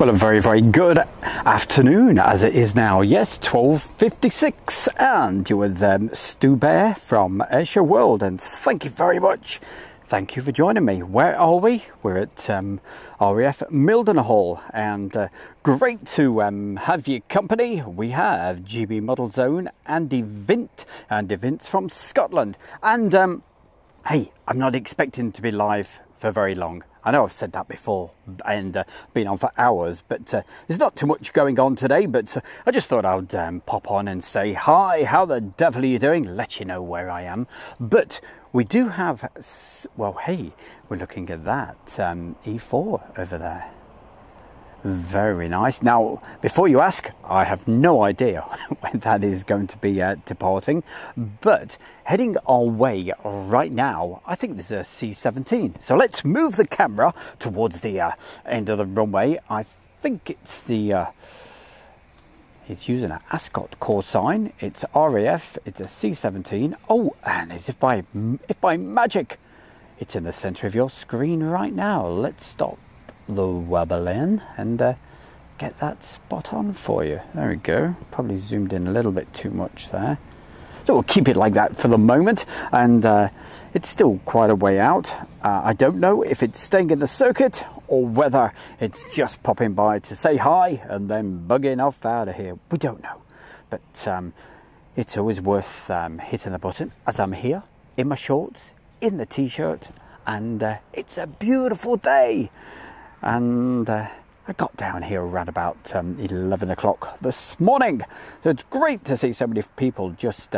Well, a very, very good afternoon as it is now. Yes, 12:56, and you're with Stu Bear from Ayrshire World, and thank you very much. Thank you for joining me. Where are we? We're at RAF Mildenhall, and great to have your company. We have GB Model Zone, Andy Vint, and Andy Vint's from Scotland. And hey, I'm not expecting to be live for very long. I know I've said that before and been on for hours, but there's not too much going on today, but I just thought I would pop on and say hi, how the devil are you doing, let you know where I am. But we do have, well, hey, we're looking at that E4 over there. Very nice. Now, before you ask, I have no idea when that is going to be departing, but heading our way right now, I think there's a C-17. So let's move the camera towards the end of the runway. I think it's the... It's using an Ascot call sign. It's RAF. It's a C-17. Oh, and as if by magic, it's in the centre of your screen right now. Let's stop the wobble in and get that spot on for you. There we go. Probably zoomed in a little bit too much there, so we'll keep it like that for the moment. And it's still quite a way out. I don't know if it's staying in the circuit or whether it's just popping by to say hi and then bugging off out of here. We don't know, but it's always worth hitting the button, as I'm here in my shorts, in the t-shirt, and it's a beautiful day. And I got down here around about 11 o'clock this morning, so it's great to see so many people. Just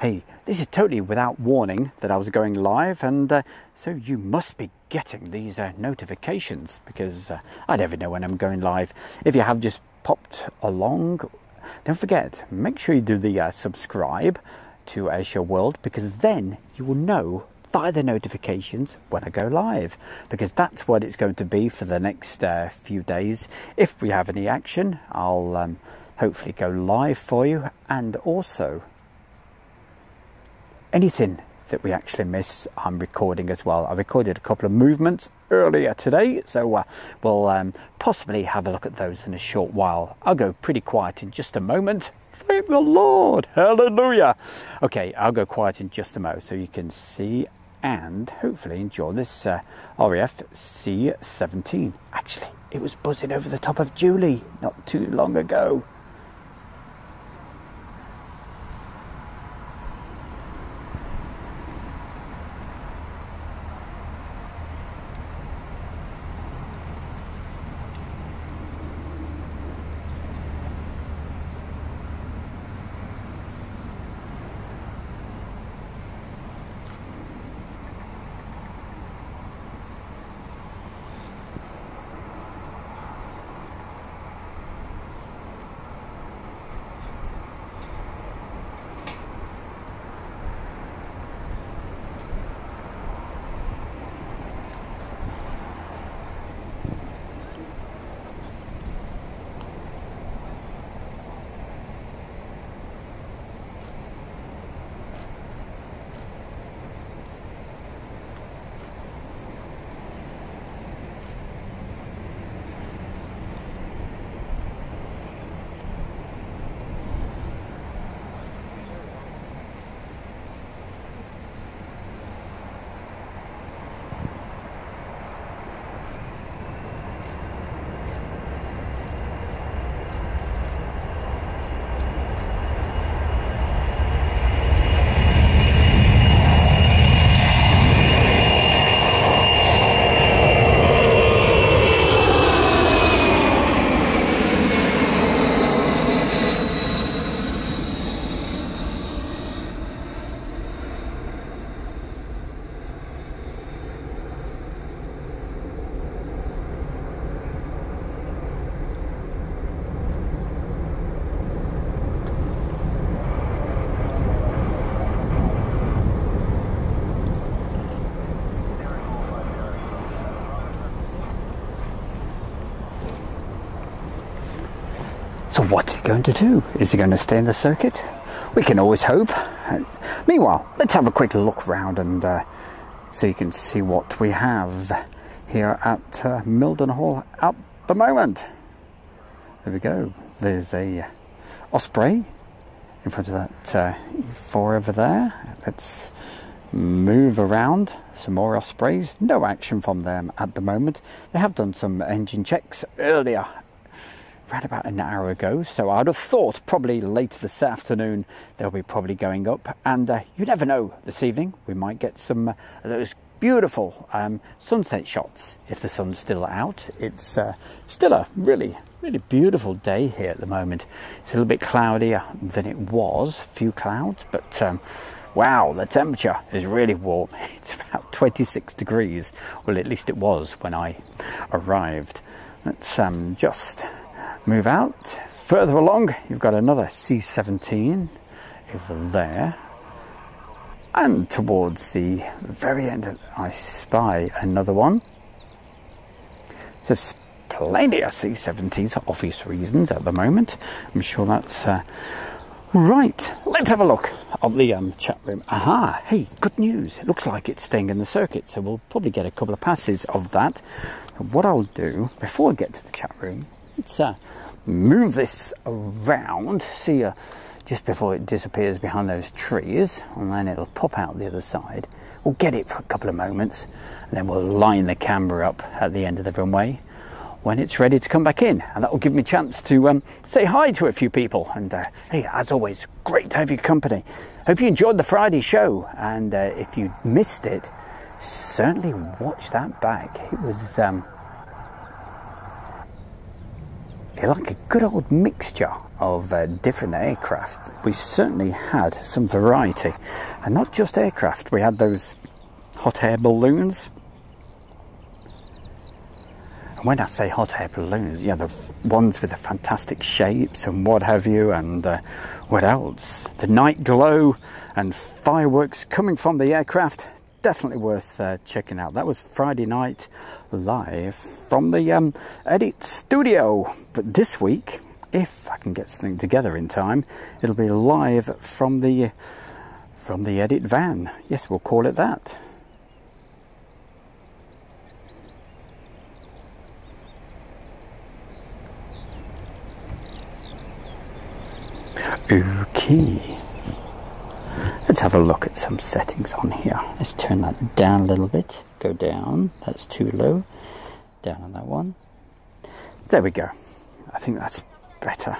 hey, this is totally without warning that I was going live, and so you must be getting these notifications, because I never know when I'm going live. If you have just popped along, don't forget, make sure you do the subscribe to Ayrshire World, because then you will know by the notifications when I go live, because that's what it's going to be for the next few days. If we have any action, I'll hopefully go live for you, and also anything that we actually miss, I'm recording as well. I recorded a couple of movements earlier today, so we'll possibly have a look at those in a short while. I'll go pretty quiet in just a moment. Thank the Lord, hallelujah. Okay, I'll go quiet in just a moment so you can see and hopefully enjoy this RAF C-17. Actually, it was buzzing over the top of Julie not too long ago. So what's he going to do? Is he going to stay in the circuit? We can always hope. Meanwhile, let's have a quick look round and so you can see what we have here at Milden Hall at the moment. There we go. There's a Osprey in front of that E4 over there. Let's move around. Some more Ospreys. No action from them at the moment. They have done some engine checks earlier, around about an hour ago, so I'd have thought probably later this afternoon they'll be probably going up. And you never know, this evening we might get some of those beautiful sunset shots if the sun's still out. It's still a really beautiful day here at the moment. It's a little bit cloudier than it was, few clouds, but wow, the temperature is really warm. It's about 26 degrees, well, at least it was when I arrived. Let's just move out further along. You've got another C17 over there, and towards the very end I spy another one. So plenty of C17s for obvious reasons at the moment. I'm sure that's right. Let's have a look of the chat room. Aha, hey, good news, it looks like it's staying in the circuit, so we'll probably get a couple of passes of that. What I'll do before I get to the chat room, let's move this around, see just before it disappears behind those trees, and then it'll pop out the other side. We'll get it for a couple of moments, and then we'll line the camera up at the end of the runway when it's ready to come back in, and that will give me a chance to say hi to a few people. And hey, as always, great to have your company. Hope you enjoyed the Friday show, and if you missed it, certainly watch that back. It was like a good old mixture of different aircraft. We certainly had some variety, and not just aircraft. We had those hot air balloons, and when I say hot air balloons, yeah, the ones with the fantastic shapes and what have you. And what else? The night glow and fireworks coming from the aircraft. Definitely worth checking out. That was Friday night live from the edit studio. But this week, if I can get something together in time, it'll be live from the edit van. Yes, we'll call it that. Okay, let's have a look at some settings on here. Let's turn that down a little bit. Go down, that's too low. Down on that one. There we go. I think that's better.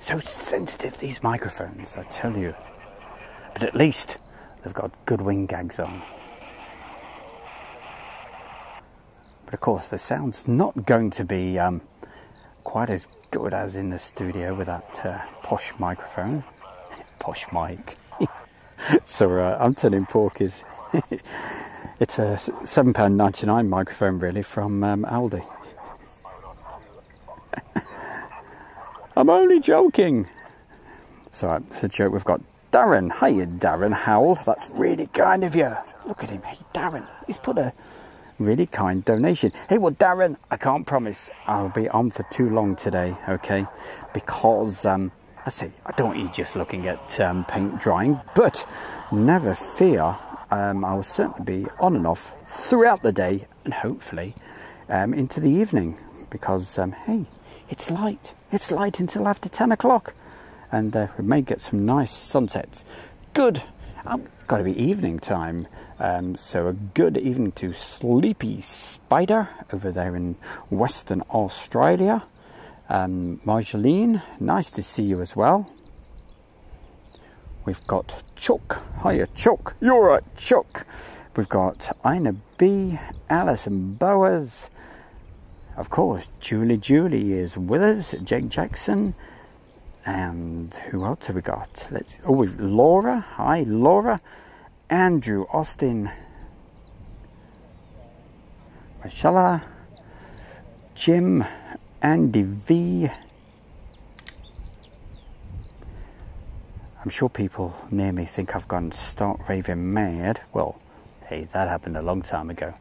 So sensitive, these microphones, I tell you. But at least they've got good wing gags on. But of course the sound's not going to be quite as good as in the studio with that posh microphone. Posh mic. So I'm telling Porky's it's a £7.99 microphone, really, from Aldi. I'm only joking. So it's a joke. We've got Darren. Hiya, Darren Howell. That's really kind of you. Look at him. Hey, Darren. He's put a really kind donation. Hey, well, Darren, I can't promise I'll be on for too long today, okay? Because I see, I don't want you just looking at paint drying, but never fear, I'll certainly be on and off throughout the day, and hopefully into the evening, because hey, it's light. It's light until after 10 o'clock, and we may get some nice sunsets. Good. It's got to be evening time, so a good evening to Sleepy Spider over there in Western Australia. Marjolaine, nice to see you as well. We've got Chuck. Hiya, Chuck. You're right, Chuck. We've got Ina B, Alice and Boas. Of course, Julie is with us. Jake Jackson. And who else have we got? Let's. Oh, we've Laura. Hi, Laura. Andrew Austin. Marcella. Jim. Andy V. I'm sure people near me think I've gone stark raving mad. Well, hey, that happened a long time ago.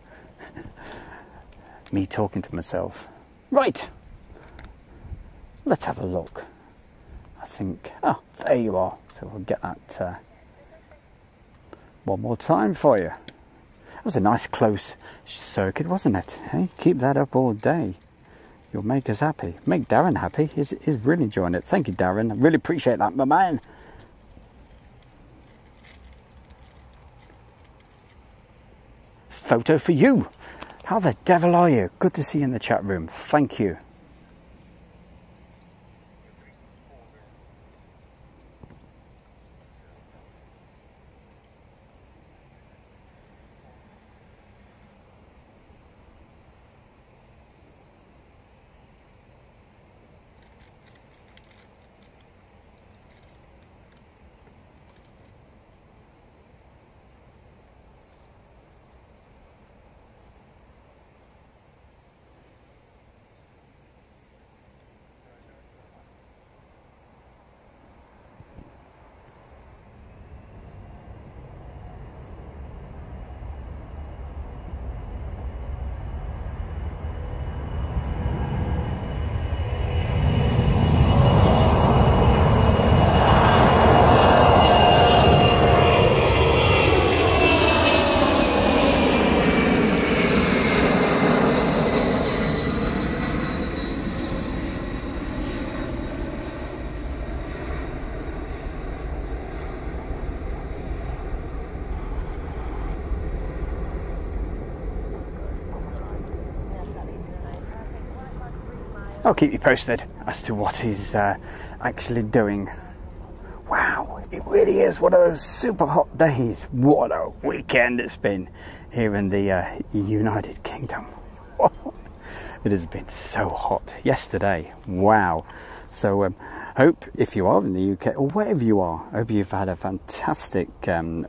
Me talking to myself. Right. Let's have a look. I think, oh, there you are. So we'll get that one more time for you. That was a nice close circuit, wasn't it? Hey, keep that up all day. You'll make us happy. Make Darren happy. He's really enjoying it. Thank you, Darren. I really appreciate that, my man. Photo for you. How the devil are you? Good to see you in the chat room. Thank you. I'll keep you posted as to what he's actually doing. Wow, it really is one of those super hot days. What a weekend it's been here in the United Kingdom. It has been so hot yesterday. Wow. So hope if you are in the UK or wherever you are, hope you've had a fantastic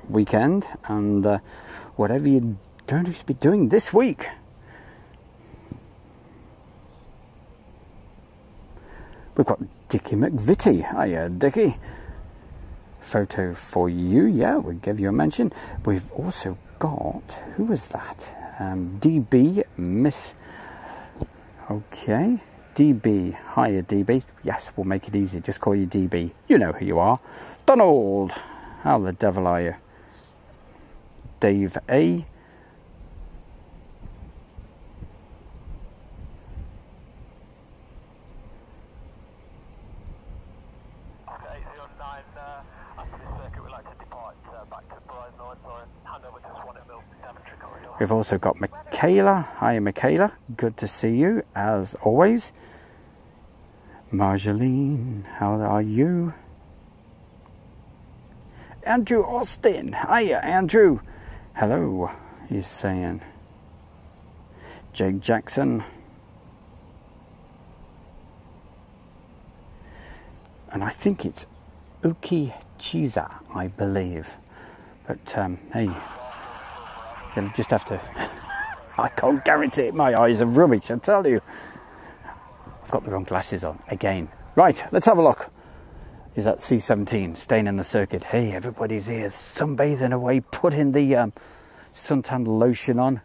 weekend and whatever you're going to be doing this week. We've got Dickie McVitie. Hiya, Dickie. Photo for you. Yeah, we'll give you a mention. We've also got... Who was that? DB Miss... Okay. DB. Hiya, DB. Yes, we'll make it easy. Just call you DB. You know who you are. Donald. How the devil are you? Dave A. We've also got Michaela. Hi, Michaela. Good to see you, as always. Marjolaine, how are you? Andrew Austin. Hiya, Andrew. Hello, he's saying. Jake Jackson. And I think it's Uki Chiza, I believe. But, hey... You'll just have to... I can't guarantee it. My eyes are rubbish, I tell you. I've got the wrong glasses on, again. Right, let's have a look. Is that C17, staying in the circuit. Hey, everybody's here, sunbathing away, putting the suntan lotion on.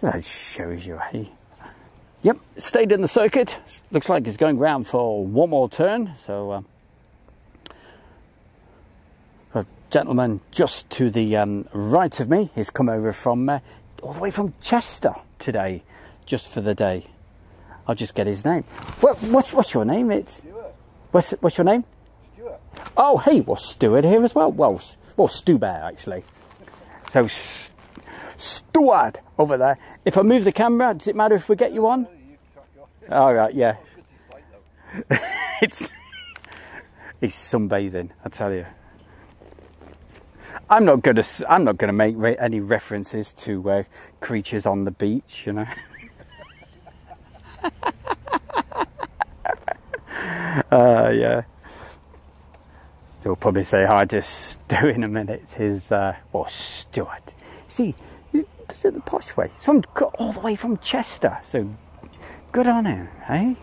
That shows you, hey. Yep, stayed in the circuit. Looks like it's going round for one more turn, so... Gentleman just to the right of me has come over from all the way from Chester today, just for the day. I'll just get his name. Well, what's your name? It's Stuart. What's your name? Stuart. Oh, hey, well, Stuart here as well. Well, Stu Bear actually. So Stuart over there. If I move the camera, does it matter if we get you on? All right, yeah. It's he's sunbathing, I tell you. I'm not gonna make any references to creatures on the beach, you know. Yeah. So we'll probably say hi to Stu in a minute. His well, Stuart. See, this is the posh way. So I'm all the way from Chester. So good on him, eh?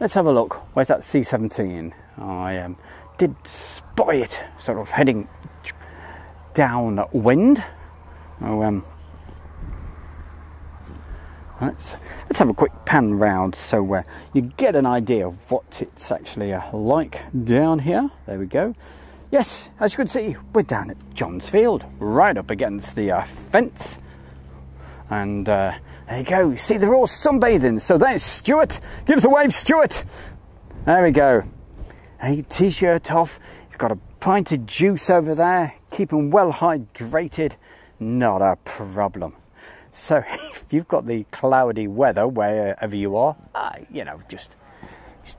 Let's have a look. Where's that C17? I did spot it, sort of heading downwind. Oh, Let's have a quick pan round so you get an idea of what it's actually like down here. There we go. Yes, as you can see, we're down at John's Field, right up against the fence. And there you go. You see, they're all sunbathing. So there's Stuart. Give us a wave, Stuart. There we go. A t-shirt off. He's got a pint of juice over there. Keep him well hydrated. Not a problem. So if you've got the cloudy weather wherever you are, you know, just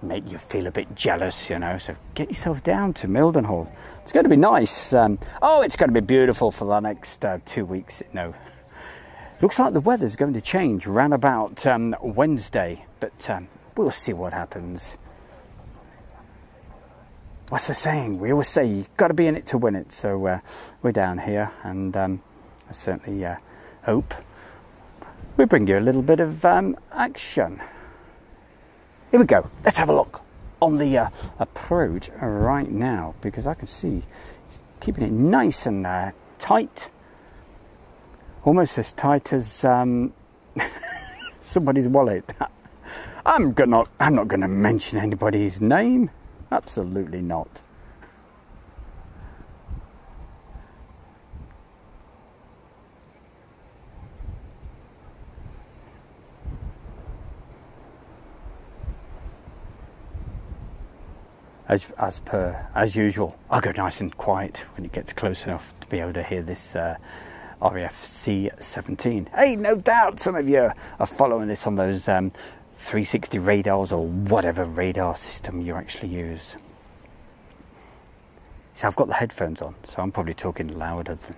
make you feel a bit jealous, you know. So get yourself down to Mildenhall. It's going to be nice. Oh, it's going to be beautiful for the next 2 weeks. No, looks like the weather's going to change round about Wednesday, but we'll see what happens. What's the saying? We always say you've got to be in it to win it. So we're down here, and I certainly hope we bring you a little bit of action. Here we go. Let's have a look on the approach right now, because I can see it's keeping it nice and tight. Almost as tight as somebody's wallet. I'm not going to mention anybody's name. Absolutely not. As usual, I'll go nice and quiet when it gets close enough to be able to hear this RAF C-17. Hey, no doubt some of you are following this on those 360 radars or whatever radar system you actually use. So I've got the headphones on, so I'm probably talking louder than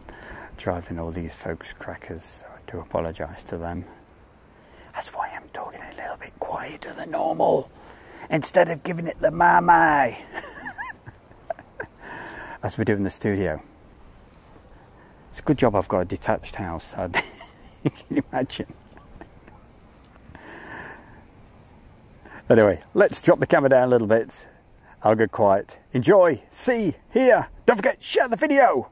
driving all these folks crackers, so I do apologise to them. That's why I'm talking a little bit quieter than normal, instead of giving it the mamai, as we do in the studio. It's a good job I've got a detached house, you can imagine. Anyway, let's drop the camera down a little bit. I'll go quiet. Enjoy, see, hear. Don't forget, share the video.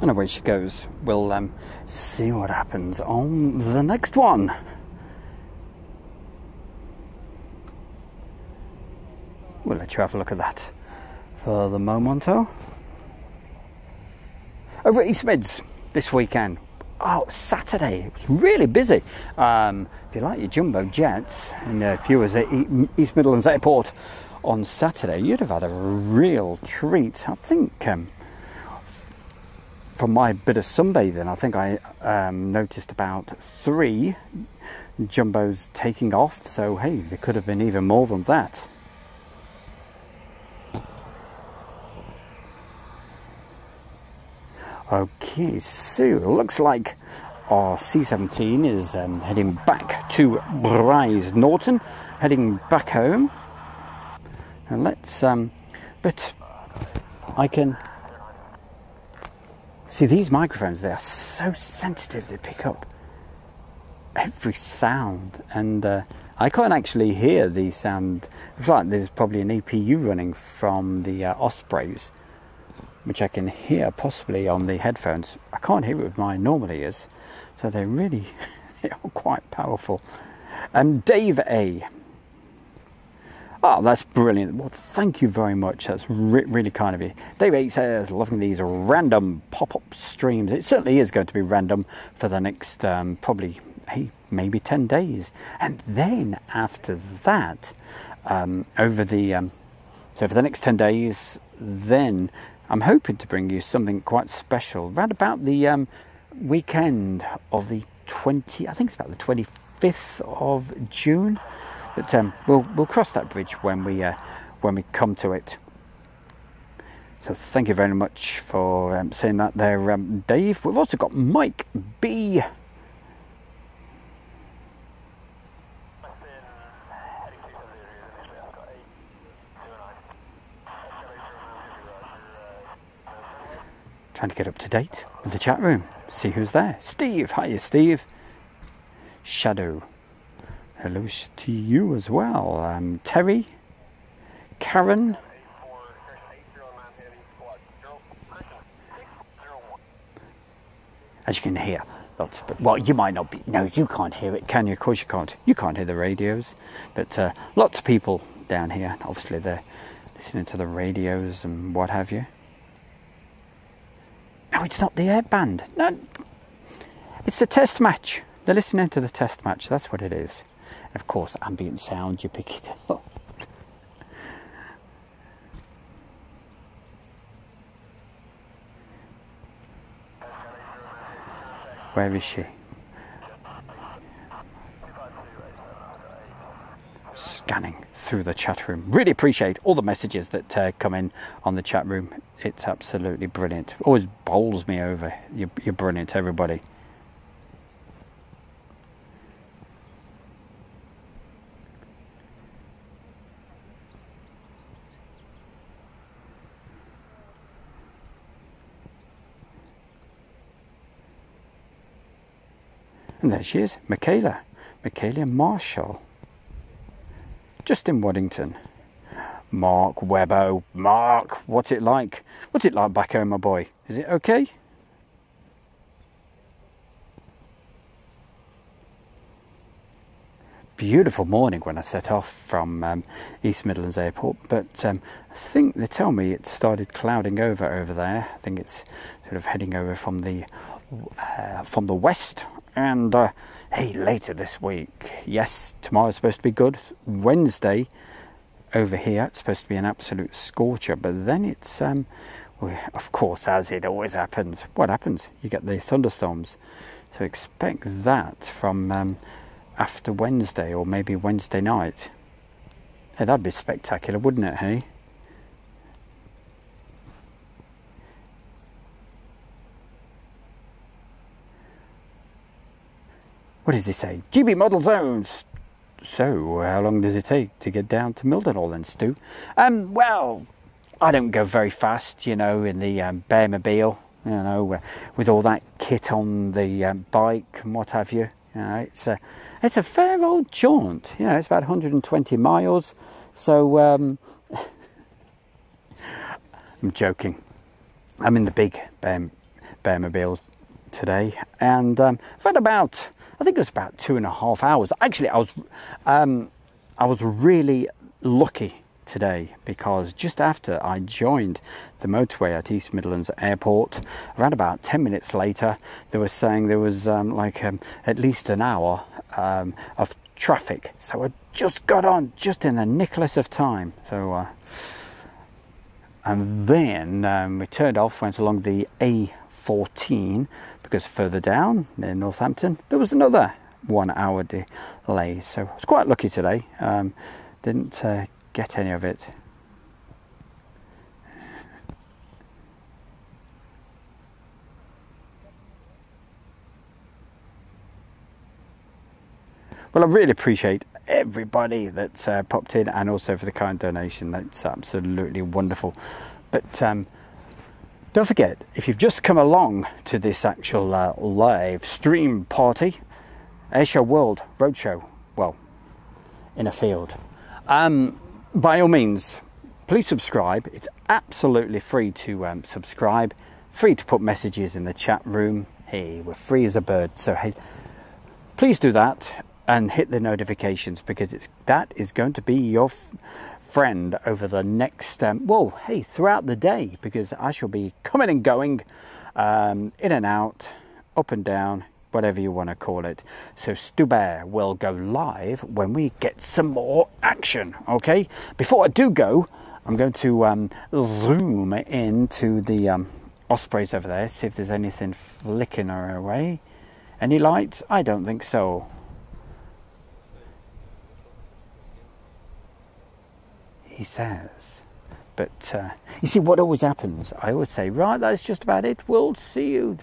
And away she goes. We'll see what happens on the next one. We'll let you have a look at that for the momento. Over at East Mids this weekend. Oh, Saturday. It was really busy. If you like your jumbo jets, and if you was at East Midlands Airport on Saturday, you'd have had a real treat. I think... from my bit of sunbathing, I think I noticed about 3 jumbos taking off, so hey, there could have been even more than that. Okay, so looks like our C-17 is heading back to Bryce Norton, heading back home. And let's, but I can... See, these microphones, they are so sensitive, they pick up every sound, and I can't actually hear the sound. It's like there's probably an EPU running from the Ospreys, which I can hear possibly on the headphones. I can't hear it with my normal ears, so they're really they are quite powerful. Dave A. Oh, that's brilliant. Well, thank you very much. That's really kind of you. Dave 8 says, loving these random pop-up streams. It certainly is going to be random for the next probably, hey, maybe 10 days. And then after that, so for the next 10 days, then I'm hoping to bring you something quite special. Round about the weekend of the 25th of June. But we'll cross that bridge when we come to it. So thank you very much for saying that there, Dave. We've also got Mike B. Trying to get up to date with the chat room. See who's there. Steve, hiya Steve. Shadow. Hello to you as well. Terry, Karen, as you can hear, lots of, well, you might not be, no, you can't hear it, can you? Of course you can't. You can't hear the radios, but lots of people down here. Obviously, they're listening to the radios and what have you. No, it's not the airband. No, it's the test match. They're listening to the test match. That's what it is. Of course, ambient sound, you pick it up. Where is she? Scanning through the chat room. Really appreciate all the messages that come in on the chat room. It's absolutely brilliant. Always bowls me over. You're brilliant, everybody. And there she is, Michaela Marshall, Justin Waddington, Mark Webbo. Mark, what's it like? What's it like back home, my boy? Is it okay? Beautiful morning when I set off from East Midlands Airport, but I think they tell me it started clouding over there. I think it's sort of heading over from the west. And hey, later this week, yes, tomorrow's supposed to be good. Wednesday over here, it's supposed to be an absolute scorcher, but then it's of course, as it always happens, what happens, you get the thunderstorms. So expect that from after Wednesday, or maybe Wednesday night. Hey, that'd be spectacular, wouldn't it? Hey, what does he say? GB Model Zones. So, how long does it take to get down to Mildenhall then, Stu? Well, I don't go very fast, you know, in the Bearmobile, you know, with all that kit on the bike and what have you. You know, it's a fair old jaunt. You know, it's about 120 miles. So, I'm joking. I'm in the big Bearmobile today, and I've had about, I think it was about 2.5 hours. Actually, I was really lucky today, because just after I joined the motorway at East Midlands Airport, around about 10 minutes later, they were saying there was at least an hour of traffic. So I just got on just in the nicholas of time. So and then we turned off, went along the A14. Because further down near Northampton there was another 1 hour delay, so I was quite lucky today. Didn't get any of it. Well, I really appreciate everybody that's popped in, and also for the kind donation. That's absolutely wonderful. But don't forget, if you've just come along to this actual live stream party, Airshow World Roadshow, well, in a field, by all means, please subscribe. It's absolutely free to subscribe, free to put messages in the chat room. Hey, we're free as a bird, so hey, please do that and hit the notifications, because that is going to be your friend over the next, throughout the day, because I shall be coming and going, in and out, up and down, whatever you want to call it. So Stubber will go live when we get some more action, okay? Before I do go, I'm going to zoom into the ospreys over there, see if there's anything flicking away. Any lights? I don't think so. He says. But you see what always happens, I always say, right, that's just about it, we'll see you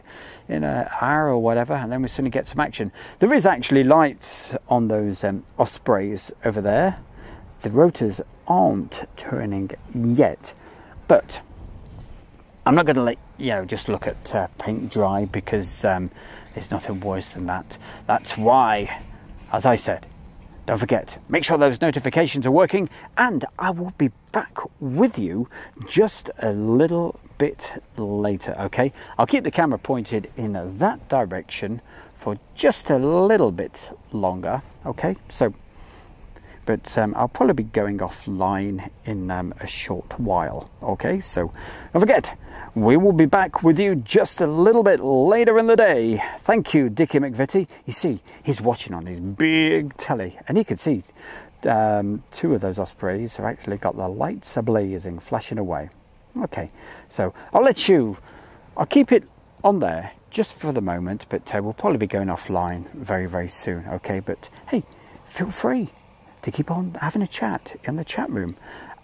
in an hour or whatever, and then we suddenly get some action. There is actually lights on those ospreys over there. The rotors aren't turning yet, but I'm not going to let just look at paint dry, because there's nothing worse than that. That's why, as I said, don't forget, make sure those notifications are working, and I will be back with you just a little bit later, okay? I'll keep the camera pointed in that direction for just a little bit longer, okay? So, but I'll probably be going offline in a short while, okay? So, don't forget, we will be back with you just a little bit later in the day. Thank you, Dickie McVitty. You see, he's watching on his big telly, and he can see two of those ospreys have actually got the lights a-blazing, flashing away. Okay, so I'll keep it on there just for the moment, but we'll probably be going offline very, very soon, okay? But hey, feel free to keep on having a chat in the chat room.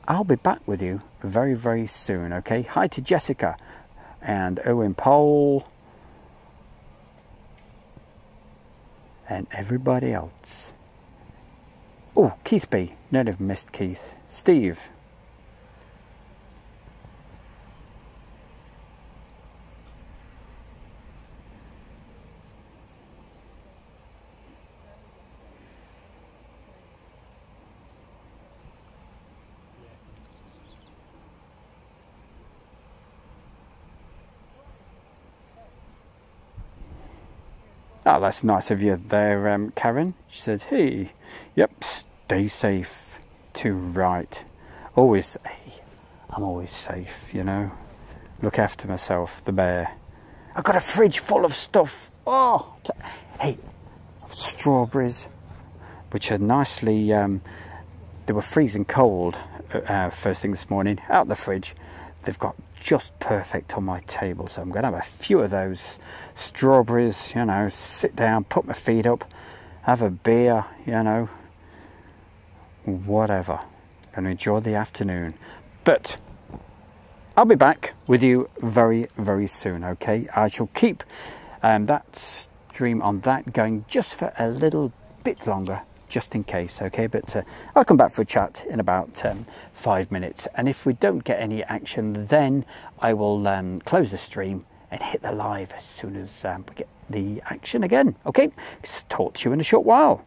I'll be back with you very, very soon, okay? Hi to Jessica and Owen Powell and everybody else. Oh, Keith B. None have missed Keith. Steve. Oh, that's nice of you there, Karen. She says, hey, yep, stay safe to right. Always, hey, I'm always safe, you know. Look after myself, the bear. I've got a fridge full of stuff. Oh, hey, strawberries, which are nicely, they were freezing cold first thing this morning, out the fridge. They've got just perfect on my table, so I'm going to have a few of those strawberries, you know, sit down, put my feet up, have a beer, you know, whatever, and enjoy the afternoon. But I'll be back with you very, very soon, okay? I shall keep that stream on that going just for a little bit longer, just in case, okay? But I'll come back for a chat in about 5 minutes, and if we don't get any action, then I will close the stream and hit the live as soon as we get the action again, okay? Talk to you in a short while.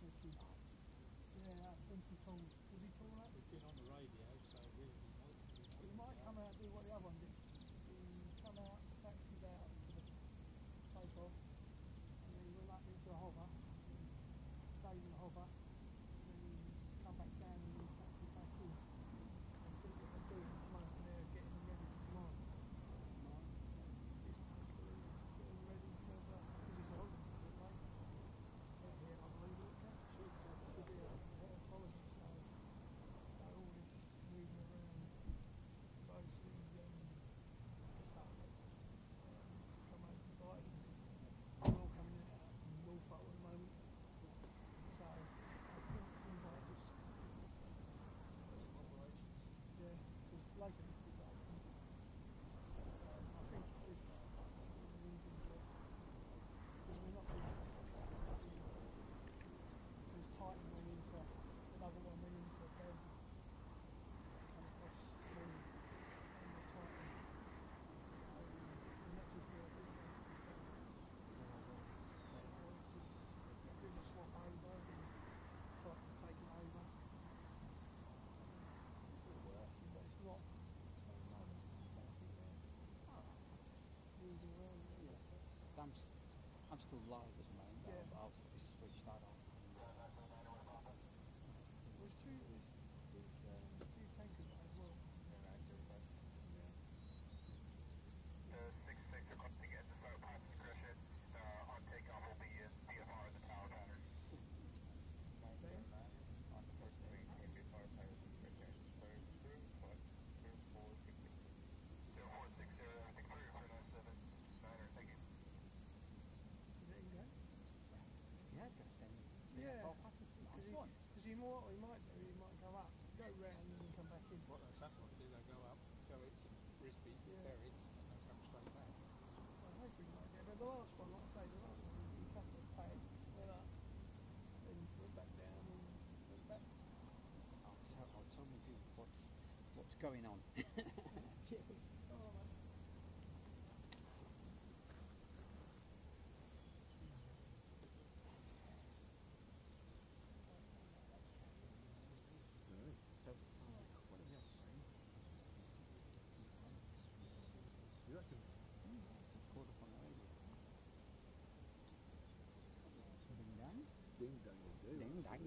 Yeah, I think he told us. Was he told that? It's been on the radio, so it really nice. He might come out and do what the other one did. He'll come out, taxis out to the take off, and then he'll up into a hover, stay in the hover, and then he'll come back down and he'll taxi back in. And see what they're doing tomorrow, and they're getting ready for tomorrow. Just getting ready for the, because it's a hover. Yeah, I believe it should be a policy, so all this moving around mostly stuff come out to buy them. They're all coming in out in Wolfo at the moment, so I think we might just operations. Yeah, because later this is open. I think this is easy because we're not going to. Titan went into another one, went into a bed, come across the moon and the Titan. So we're not just doing this one. It's just doing a swap over and Titan taking over. It's all working, but it's not. I'm still live at the moment, yeah. But I'll switch that off. There's two tankers as well. Yeah, yeah. 6-6 are coming to get the slow pipe discretion. On takeoff will be DFR in the tower pattern. On the first three, DFR pattern discretion. 0460, I think 3979 are taking. Is that you guys? Yeah, it's going to send me. Yeah, because he might, or he might go up, go round and then come back in. What they sometimes do, they go up, go it, frisbee, yeah. Bury it, and they come straight back. I hope he might get, but the last one, like I say, the last one, he cut the pad, went up, then went back down and went back. Oh, so I tell me what's going on. Yes. Oh, man. You reckon? Caught up on the radio. Ding dang? Ding dang, do. Ding dang,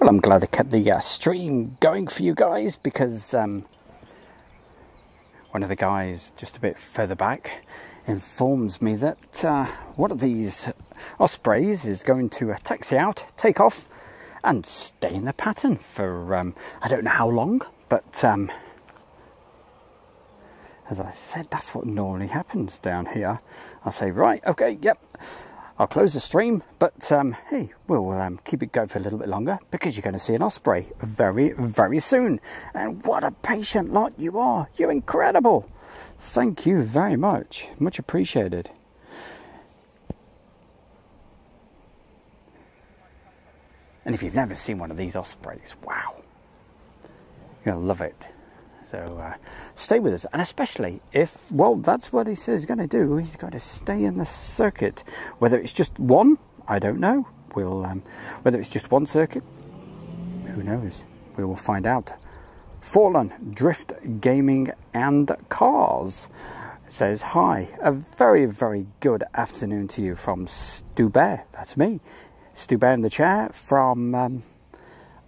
Well, I'm glad I kept the stream going for you guys, because one of the guys just a bit further back informs me that one of these Ospreys is going to taxi out, take off and stay in the pattern for I don't know how long, but as I said, that's what normally happens down here. I say, right, okay, yep, I'll close the stream, but hey, we'll keep it going for a little bit longer, because you're going to see an osprey very, very soon. And what a patient lot you are. You're incredible. Thank you very much. Much appreciated. And if you've never seen one of these ospreys, wow. You're going to love it. So stay with us, and especially if, well, that's what he says he's going to do. He's going to stay in the circuit. Whether it's just one, I don't know. We'll, whether it's just one circuit, who knows? We will find out. Fallen, Drift Gaming and Cars says, hi, a very, very good afternoon to you from Stu Bear. That's me, Stu Bear in the chair from...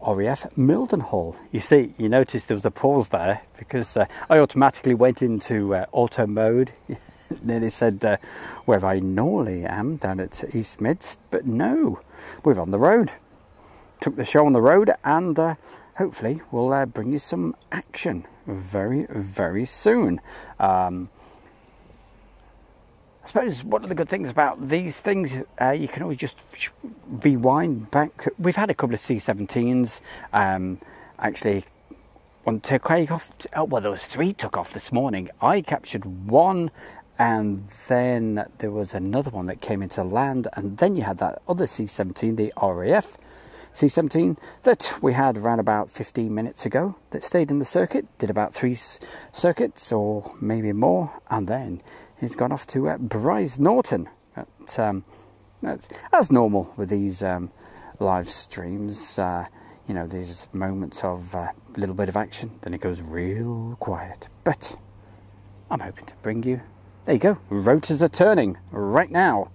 RAF Mildenhall. You see, you noticed there was a pause there because I automatically went into auto mode. Then it said where I normally am, down at East Mids, but no, we're on the road. Took the show on the road, and hopefully we'll bring you some action very, very soon. I suppose one of the good things about these things, you can always just rewind back. We've had a couple of C-17s, actually one took off, oh well, there was three took off this morning. I captured one, and then there was another one that came into land, and then you had that other C-17, the RAF C-17, that we had around about 15 minutes ago, that stayed in the circuit, did about 3 circuits or maybe more, and then he's gone off to Bryce Norton. That's as normal with these live streams, you know, these moments of a little bit of action, then it goes real quiet. But I'm hoping to bring you, there you go, rotors are turning right now.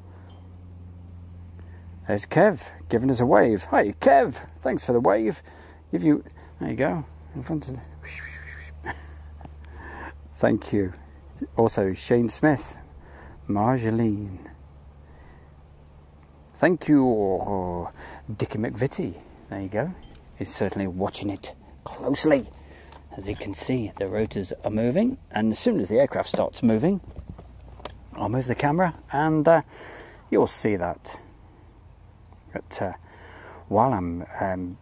There's Kev giving us a wave. Hi Kev, thanks for the wave. Give you, there you go, in front of the thank you. Also Shane Smith, Marjolaine, thank you. Oh, Dickie McVitty, there you go, he's certainly watching it closely. As you can see, the rotors are moving, and as soon as the aircraft starts moving, I'll move the camera and you'll see that. But while I'm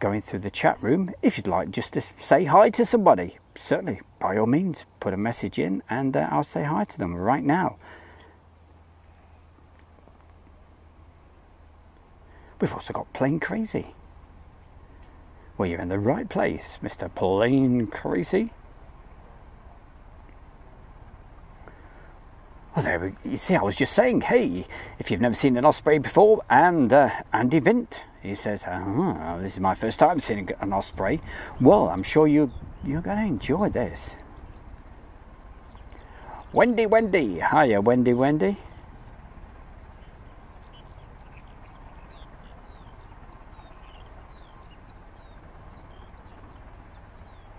going through the chat room, if you'd like just to say hi to somebody, certainly, by all means, put a message in and I'll say hi to them right now. We've also got Plain Crazy. Well, you're in the right place, Mr. Plain Crazy. Well, there we, you see, I was just saying, hey, if you've never seen an Osprey before, and Andy Vint, he says, oh, this is my first time seeing an Osprey. Well, I'm sure you're going to enjoy this. Wendy, Wendy. Hiya, Wendy, Wendy.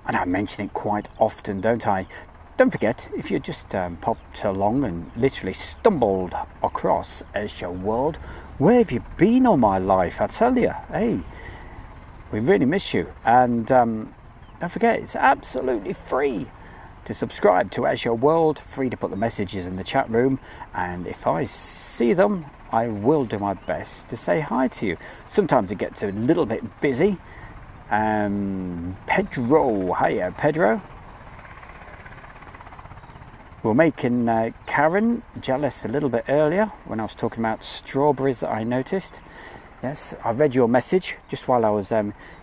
And I mention it quite often, don't I? Don't forget, if you just popped along and literally stumbled across Airshow World, where have you been all my life? I tell you, hey, we really miss you. And don't forget, it's absolutely free to subscribe to Airshow World, free to put the messages in the chat room, and if I see them, I will do my best to say hi to you. Sometimes it gets a little bit busy. Pedro, hiya, Pedro. We were making Karen jealous a little bit earlier when I was talking about strawberries that I noticed. Yes, I read your message just while I was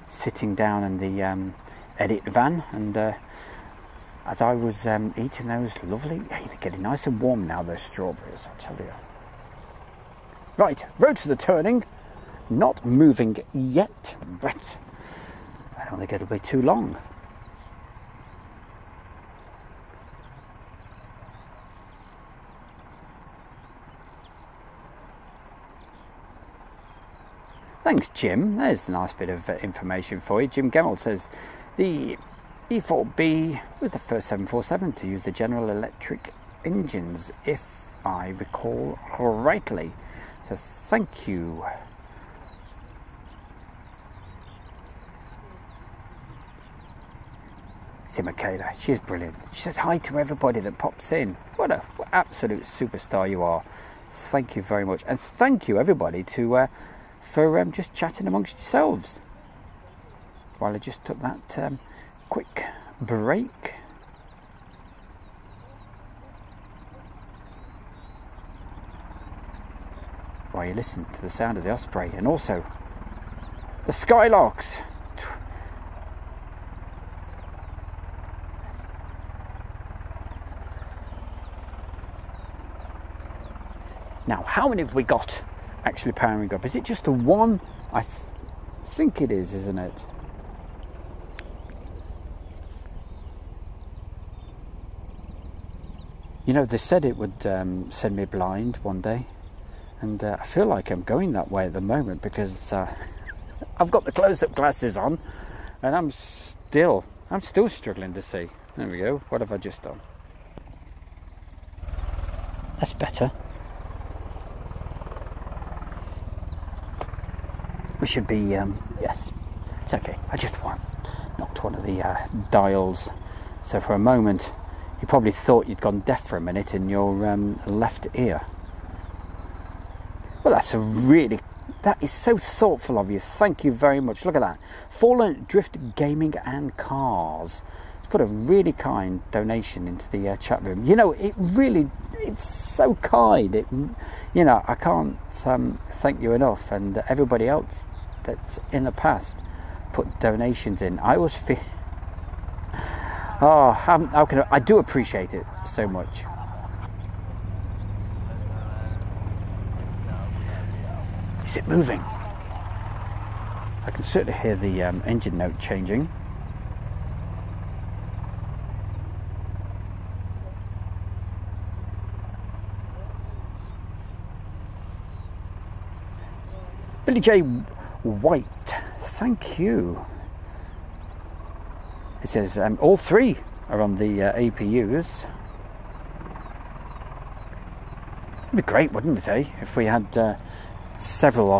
sitting down in the edit van, and as I was eating those lovely, hey, they're getting nice and warm now, those strawberries, I tell you. Right, roads are turning, not moving yet, but I don't think it'll be too long. Thanks, Jim. There's a nice bit of information for you. Jim Gemmell says the E4B was the first 747 to use the General Electric engines, if I recall rightly. So thank you. See, Michaela, she's brilliant. She says hi to everybody that pops in. What an absolute superstar you are. Thank you very much. And thank you, everybody, to... for just chatting amongst yourselves while I just took that quick break. While you listen to the sound of the Osprey and also the Skylarks. Now, how many have we got actually powering up? Is it just the one? I think it is, isn't it? You know, they said it would send me blind one day, and I feel like I'm going that way at the moment because I've got the close-up glasses on and I'm still struggling to see. There we go. What have I just done? That's better. We should be, yes, it's okay. I just knocked one of the dials. So for a moment, You probably thought you'd gone deaf for a minute in your left ear. Well, that is so thoughtful of you. Thank you very much. Look at that. Fallen Drift Gaming and Cars. It's put a really kind donation into the chat room. You know, it's so kind. You know, I can't thank you enough. And everybody else that's in the past put donations in. I always feel... Oh, I do appreciate it so much. Is it moving? I can certainly hear the engine note changing. Billy J. White, thank you. It says all three are on the APUs. It'd be great, wouldn't it, eh? If we had several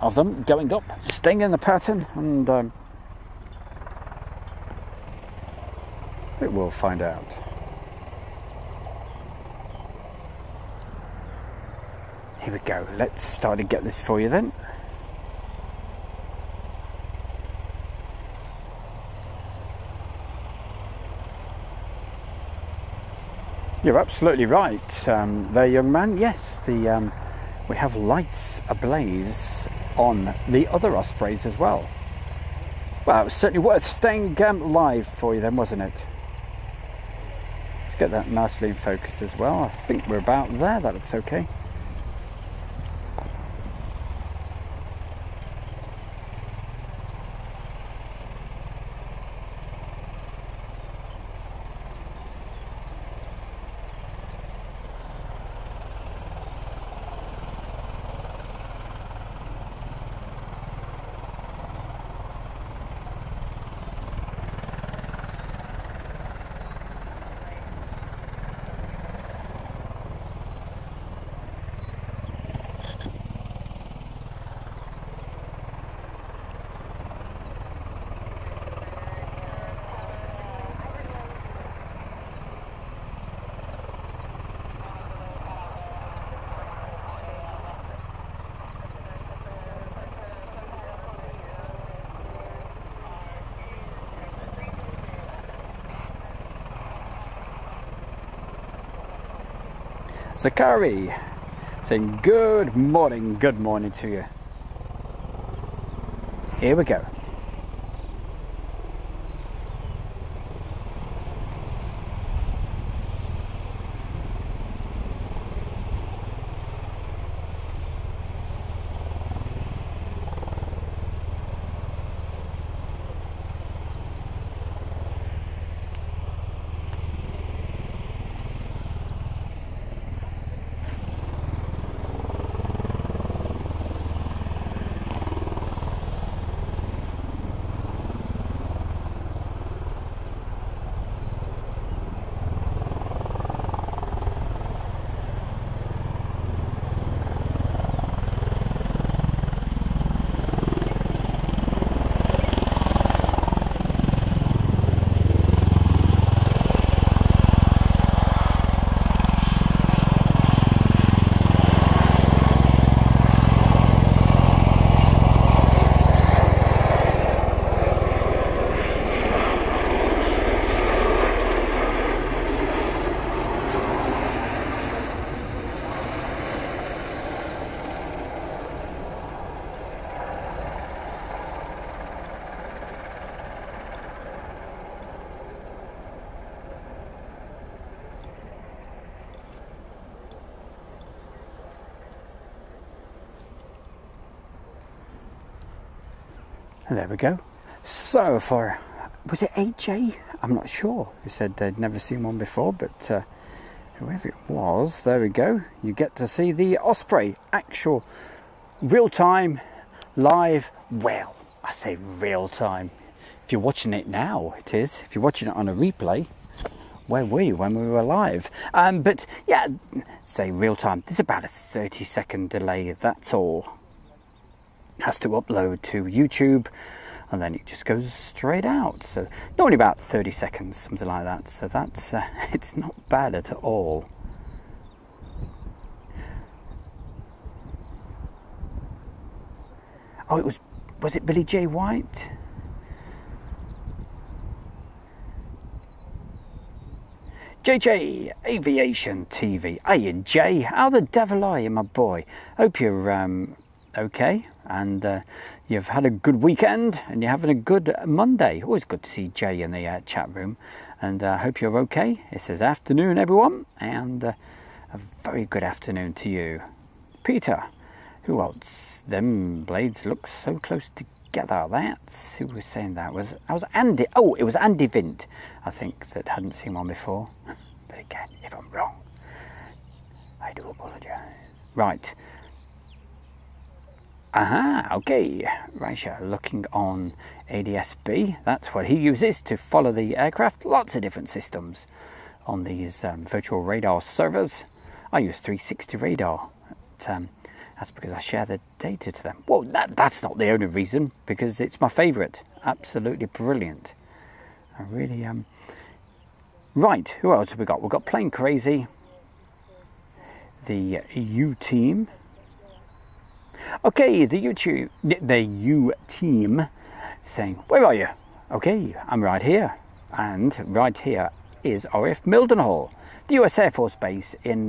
of them going up, staying in the pattern, and it will find out. Here we go. Let's start to get this for you then. You're absolutely right there, young man. Yes, we have lights ablaze on the other Ospreys as well. Well, it was certainly worth staying live for you then, wasn't it? Let's get that nicely in focus as well. I think we're about there. That looks okay. Zakari saying good morning to you. Here we go. There we go. So for, was it AJ? I'm not sure. Who said they'd never seen one before, but whoever it was, there we go. You get to see the Osprey, actual, real-time, live, well, I say real-time. If you're watching it now, it is. If you're watching it on a replay, where were you when we were live? But yeah, say real-time. There's about a 30-second delay, that's all. Has to upload to YouTube and then it just goes straight out. So normally about 30 seconds, something like that. So that's it's not bad at all. Oh, it was it Billy J. White? JJ Aviation TV. Hey, Jay, how the devil are you, my boy? Hope you're okay, and you've had a good weekend and you're having a good Monday. Always good to see Jay in the chat room, and I hope you're okay. It says afternoon, everyone, and a very good afternoon to you. Peter, who else? Them blades look so close together. That's who was saying that. Was Andy? Oh, it was Andy Vint, I think, that hadn't seen one before. But again, if I'm wrong, I do apologise. Right. Aha, okay. Raisha looking on ADS-B. That's what he uses to follow the aircraft. Lots of different systems on these virtual radar servers. I use 360 radar. But, that's because I share the data to them. Well, that's not the only reason, because it's my favourite. Absolutely brilliant. I really am. Right, who else have we got? We've got Plane Crazy, the U-Team. Okay, the U team saying, where are you? Okay, I'm right here. And right here is RAF Mildenhall, the US Air Force Base in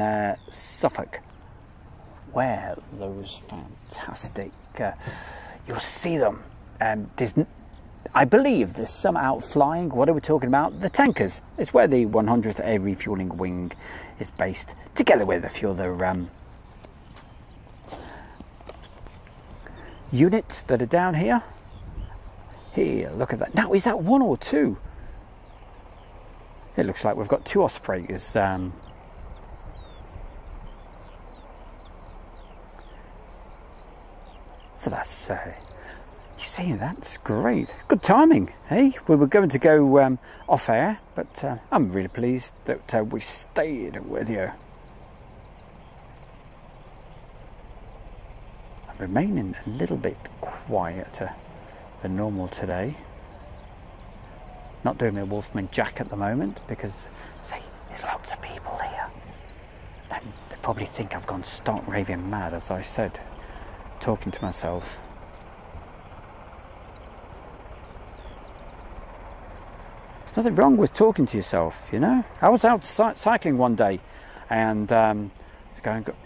Suffolk, where those fantastic, you'll see them. I believe there's some out flying. What are we talking about? The tankers. It's where the 100th Air Refueling Wing is based, together with a few other units that are down here. Here, look at that. Now, is that one or two? It looks like we've got two Ospreys. So that's, you see, that's great. Good timing, hey? We were going to go off air, but I'm really pleased that we stayed with you. Remaining a little bit quieter than normal today. Not doing my Wolfman Jack at the moment because, see, there's lots of people here. And they probably think I've gone stark raving mad, as I said, talking to myself. There's nothing wrong with talking to yourself, you know. I was out cycling one day and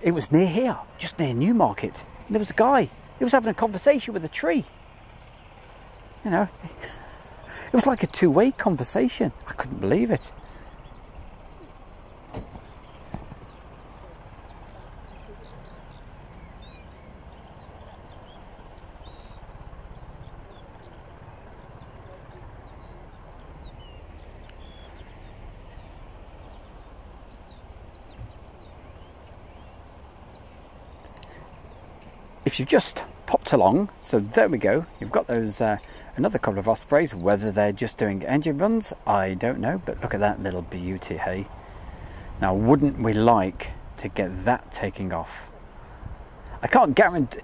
it was near here, just near Newmarket. There was a guy, he was having a conversation with a tree. You know, it was like a two-way conversation. I couldn't believe it. If you've just popped along, so there we go, you've got those another couple of Ospreys. Whether they're just doing engine runs, I don't know, but look at that little beauty, hey? Now wouldn't we like to get that taking off? I can't guarantee,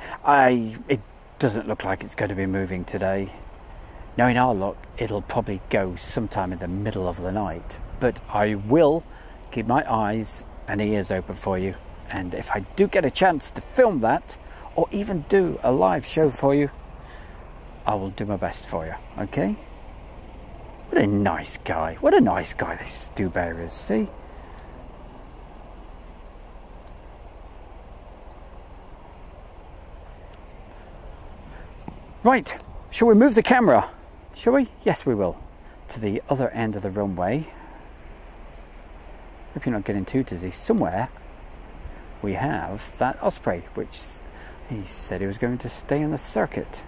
it doesn't look like it's going to be moving today. Knowing our luck, it'll probably go sometime in the middle of the night, but I will keep my eyes and ears open for you, and if I do get a chance to film that, or even do a live show for you, I will do my best for you, okay? What a nice guy. What a nice guy this Stu Bear is, see? Right, shall we move the camera? Shall we? Yes, we will. To the other end of the runway. Hope you're not getting too dizzy. Somewhere we have that Osprey, which he said he was going to stay in the circuit.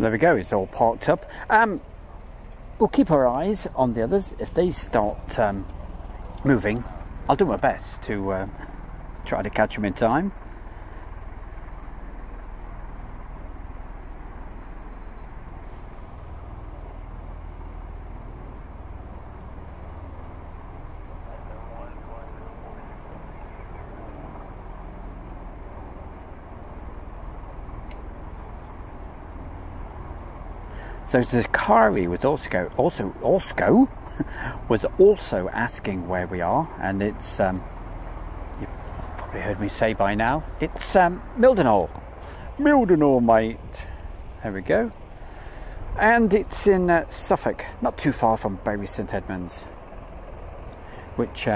There we go, it's all parked up. We'll keep our eyes on the others. If they start moving, I'll do my best to try to catch them in time. So Zakari was also asking where we are, and it's you've probably heard me say by now, it's Mildenhall, mate. There we go, and it's in Suffolk, not too far from Bury St Edmunds, which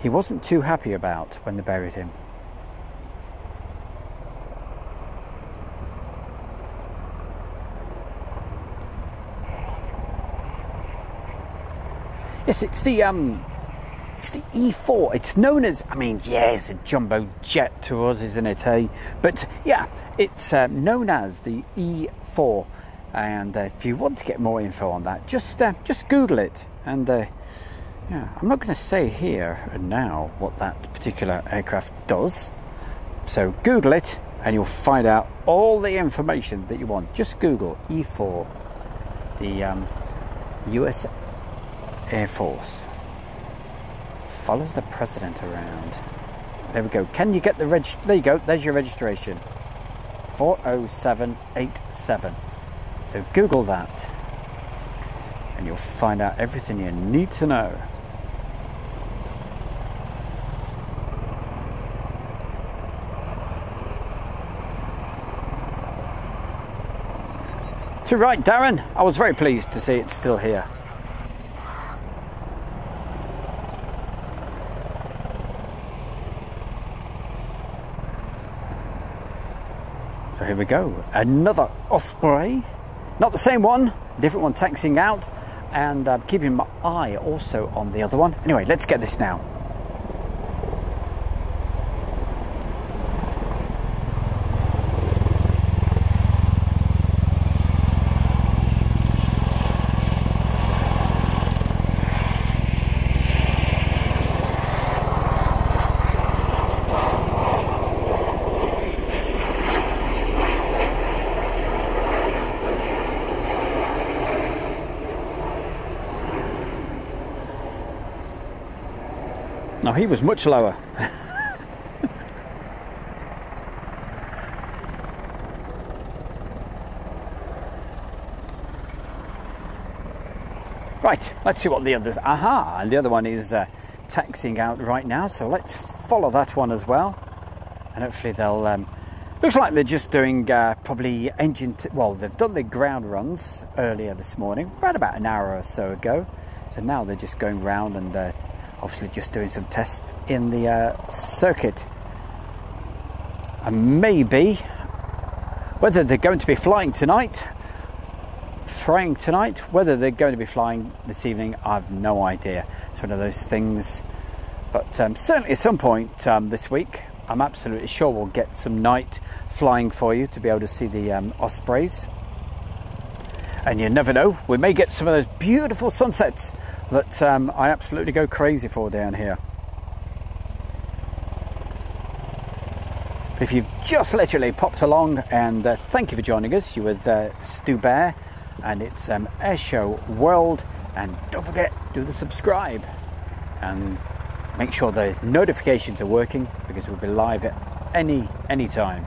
he wasn't too happy about when they buried him. Yes, it's the E4. It's known as, I mean, yeah, it's a jumbo jet to us, isn't it, hey? But yeah, it's known as the E4. And if you want to get more info on that, just Google it. And yeah, I'm not going to say here and now what that particular aircraft does. So Google it, and you'll find out all the information that you want. Just Google E4, the US Air Force. Follows the president around. There we go. Can you get the reg? There you go. There's your registration. 40787. So Google that, and you'll find out everything you need to know. So right, Darren, I was very pleased to see it's still here. So here we go, another Osprey, not the same one, different one taxiing out, and I'm keeping my eye also on the other one. Anyway, let's get this now. Now he was much lower. Right, let's see what the others. Aha, and the other one is taxiing out right now, so let's follow that one as well, and hopefully they'll looks like they're just doing probably well, they've done their ground runs earlier this morning, right about an hour or so ago, so now they're just going round and obviously just doing some tests in the circuit, and maybe whether they're going to be flying tonight, whether they're going to be flying this evening, I've no idea. It's one of those things, but certainly at some point this week, I'm absolutely sure we'll get some night flying for you to be able to see the Ospreys, and you never know, we may get some of those beautiful sunsets that I absolutely go crazy for down here. If you've just literally popped along, and thank you for joining us. You're with Stu Bear, and it's Airshow World, and don't forget, do the subscribe and make sure the notifications are working, because we'll be live at any time.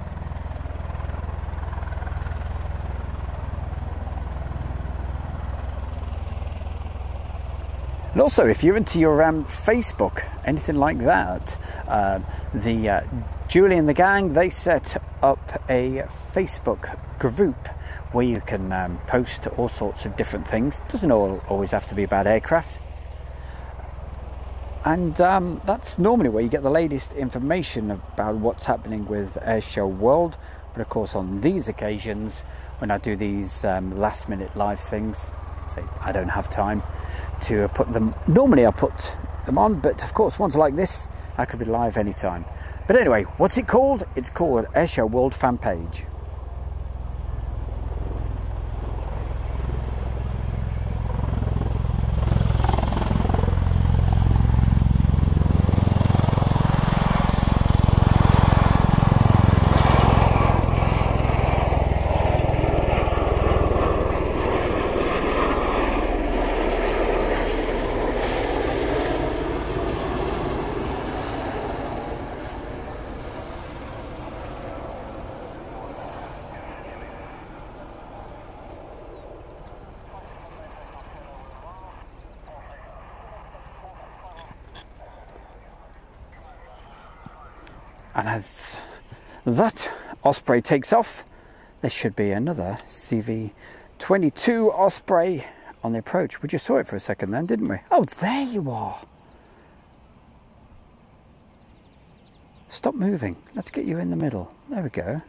And also, if you're into your Facebook, anything like that, the Julie and the gang, they set up a Facebook group where you can post all sorts of different things. Doesn't always have to be about aircraft. And that's normally where you get the latest information about what's happening with Airshow World. But of course, on these occasions, when I do these last-minute live things, I don't have time to put them. Normally I put them on, but of course ones like this, I could be live anytime. But anyway, what's it called? It's called Airshow World Fan Page. And as that Osprey takes off, there should be another CV-22 Osprey on the approach. We just saw it for a second then, didn't we? Oh, there you are. Stop moving. Let's get you in the middle. There we go.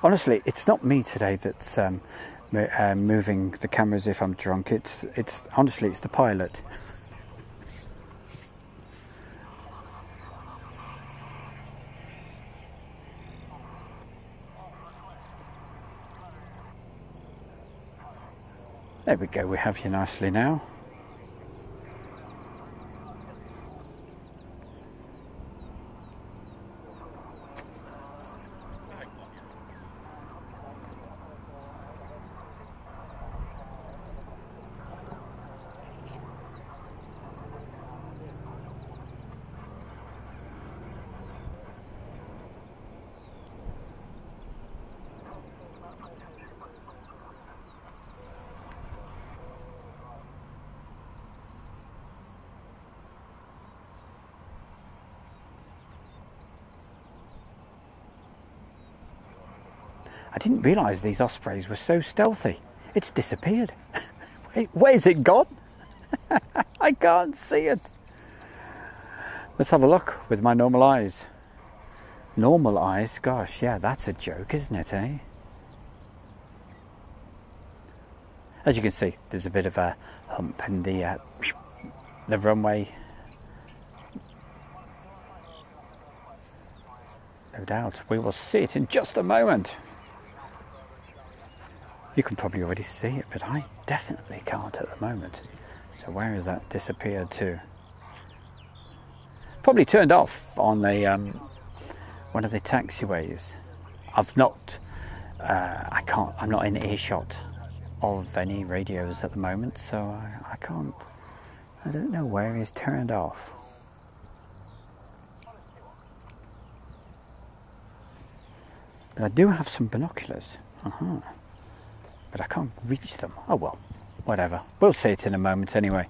Honestly, it's not me today that's moving the cameras if I'm drunk. It's honestly, it's the pilot. There we go, we have you nicely now. I didn't realise these Ospreys were so stealthy. It's disappeared. Wait, where's it gone? I can't see it. Let's have a look with my normal eyes. Normal eyes? Gosh, yeah, that's a joke, isn't it, eh? As you can see, there's a bit of a hump in the runway. No doubt. We will see it in just a moment. You can probably already see it, but I definitely can't at the moment. So where has that disappeared to? Probably turned off on the one of the taxiways. I'm not in earshot of any radios at the moment, so I can't. I don't know where it's turned off. But I do have some binoculars. Uh-huh. But I can't reach them. Oh well, whatever. We'll see it in a moment anyway.